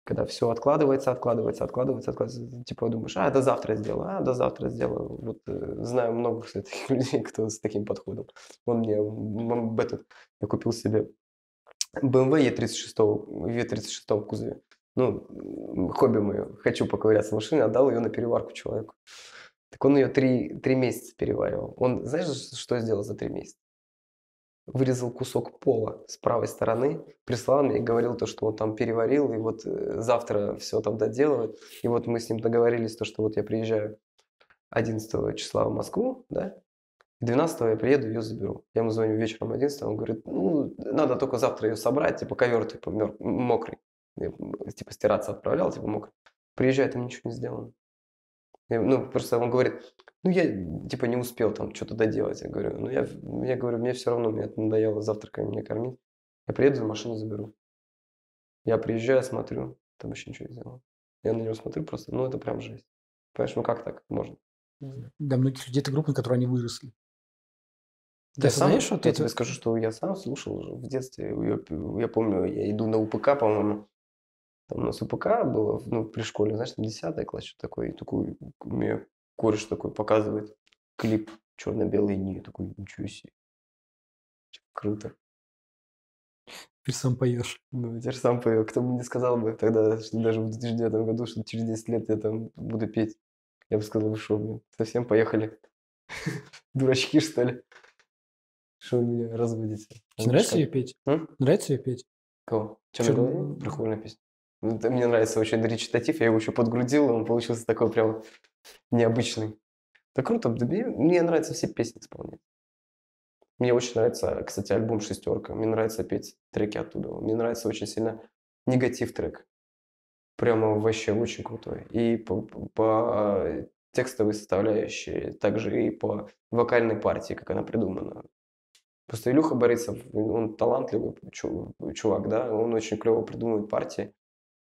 когда все откладывается, откладывается, откладывается, откладывается. Типа думаешь, а, до завтра сделаю, а, до завтра сделаю. Вот э, знаю много, кстати, таких людей, кто с таким подходом. Он мне, он, этот, я купил себе бэ эм вэ е тридцать шесть, в е тридцать шесть кузове. Ну, хобби мое, хочу поковыряться в машине, отдал ее на переварку человеку. Так он ее три, три месяца переваривал. Он, знаешь, что сделал за три месяца? Вырезал кусок пола с правой стороны, прислал мне и говорил то, что он там переварил, и вот завтра все там доделывает. И вот мы с ним договорились, то, что вот я приезжаю одиннадцатого числа в Москву, да, двенадцатого я приеду, ее заберу. Я ему звоню вечером одиннадцатого, он говорит, ну, надо только завтра ее собрать, типа ковер, типа мер... мокрый. Я, типа стираться отправлял, типа мокрый. Приезжай, там ничего не сделано. Я, ну, просто он говорит, ну, я, типа, не успел там что-то доделать. Я говорю, ну, я, я говорю, мне все равно, мне это надоело завтраками меня кормить. Я приеду, за машину заберу. Я приезжаю, смотрю, там еще ничего не сделано. Я на него смотрю просто, ну, это прям жесть. Понимаешь, ну, как так можно? Да, многих людей это группы, на которые они выросли. Ты я сам, что ты я это... тебе скажу, что я сам слушал уже в детстве. Я, я помню, я иду на УПК, по-моему. Там у нас УПК было, ну, при школе, знаешь, там десятый класс, что такое, и такой, мне кореш такой показывает клип черно-белый не, такой, ничего себе, круто. Теперь сам поешь. Ну, теперь сам пою. Кто бы мне сказал бы тогда, что даже в две тысячи девятом году, что через десять лет я там буду петь, я бы сказал, вы шо, блин, совсем поехали, дурачки, что ли, что вы меня разводите. Нравится ее петь? Нравится ее петь? Кого? Черно-белый? Прикольная песня. Мне нравится очень речитатив, я его еще подгрудил, и он получился такой прям необычный. Да круто, мне нравятся все песни исполнять. Мне очень нравится, кстати, альбом «Шестерка». Мне нравится петь треки оттуда. Мне нравится очень сильно негатив трек. Прямо вообще очень крутой. И по, по текстовой составляющей, также и по вокальной партии, как она придумана. Просто Илюха Борисов, он талантливый чувак, да, он очень клево придумывает партии.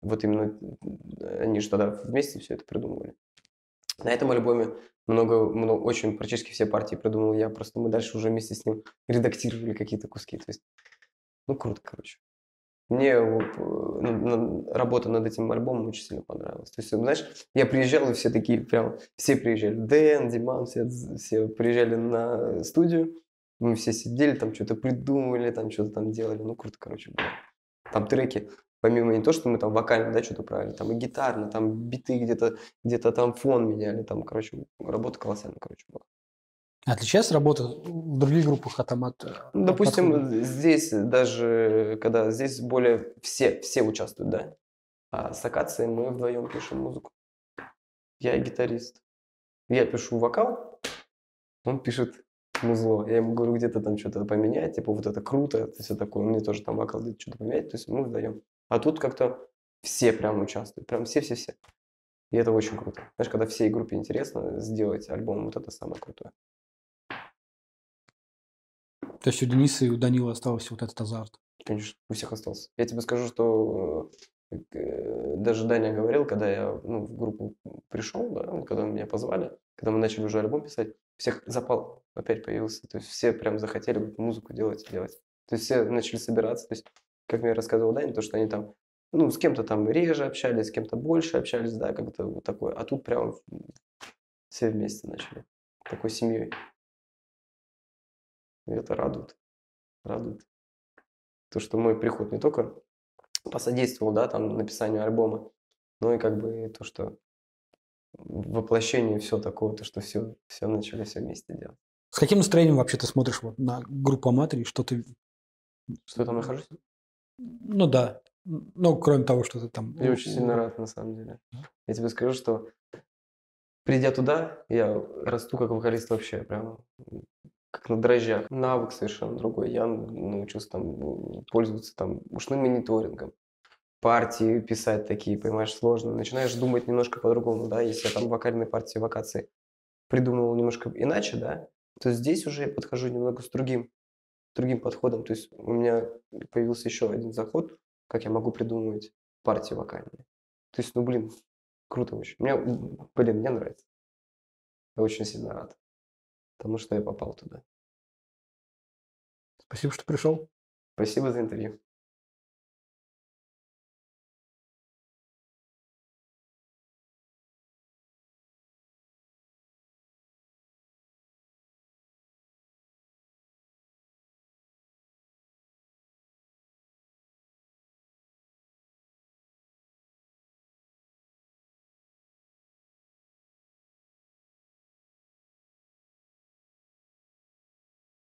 Вот именно они же тогда вместе все это придумывали. На этом альбоме много, много, очень практически все партии придумал я, просто мы дальше уже вместе с ним редактировали какие-то куски. То есть, ну, круто, короче. Мне работа над этим альбомом очень сильно понравилась. То есть, знаешь, я приезжал, и все такие прям, все приезжали, Дэн, Диман, все, все приезжали на студию, мы все сидели, там что-то придумывали, там что-то там делали, ну, круто, короче, было. Там треки. Помимо не то, что мы там вокально, да, что-то правили, там и гитарно, там биты где-то, где-то там фон меняли, там, короче, работа колоссальная, короче, была. Отличается работа в других группах от Аматора? Допустим, подхода? Здесь даже, когда здесь более все, все участвуют, да, а с Акацией мы вдвоем пишем музыку. Я гитарист. Я пишу вокал, он пишет музло. Я ему говорю, где-то там что-то поменять, типа вот это круто, это все такое, мне тоже там вокал где-то что-то поменять, то есть мы вдвоем. А тут как-то все прям участвуют, прям все-все-все. И это очень круто. Знаешь, когда всей группе интересно сделать альбом, вот это самое крутое. То есть у Дениса и у Данила остался вот этот азарт? Конечно, у всех остался. Я тебе скажу, что даже Даня говорил, когда я ну, в группу пришел, да, когда меня позвали, когда мы начали уже альбом писать, всех запал опять появился. То есть все прям захотели музыку делать, делать. То есть все начали собираться. То есть как мне рассказывал Даня, то, что они там, ну, с кем-то там реже общались, с кем-то больше общались, да, как-то вот такое. А тут прям все вместе начали, такой семьей. И это радует, радует. То, что мой приход не только посодействовал, да, там, написанию альбома, но и как бы то, что воплощение все такого, то, что все, все начали все вместе делать. С каким настроением вообще ты смотришь вот на группу Аматори, что ты... Что я там нахожусь? Ну да, ну кроме того, что ты там... Я очень сильно рад, на самом деле. Я тебе скажу, что придя туда, я расту как вокалист вообще, прям как на дрожжах. Навык совершенно другой. Я научился там пользоваться там ушным мониторингом, партии писать такие, понимаешь, сложно. Начинаешь думать немножко по-другому, да, если там вокальные партии, вокации. придумывал немножко иначе, да, то здесь уже я подхожу немного с другим, другим подходом. То есть у меня появился еще один заход, как я могу придумывать партии вокальные. То есть, ну, блин, круто очень. Мне, блин, мне нравится. Я очень сильно рад тому, что я попал туда. Спасибо, что пришел. Спасибо за интервью.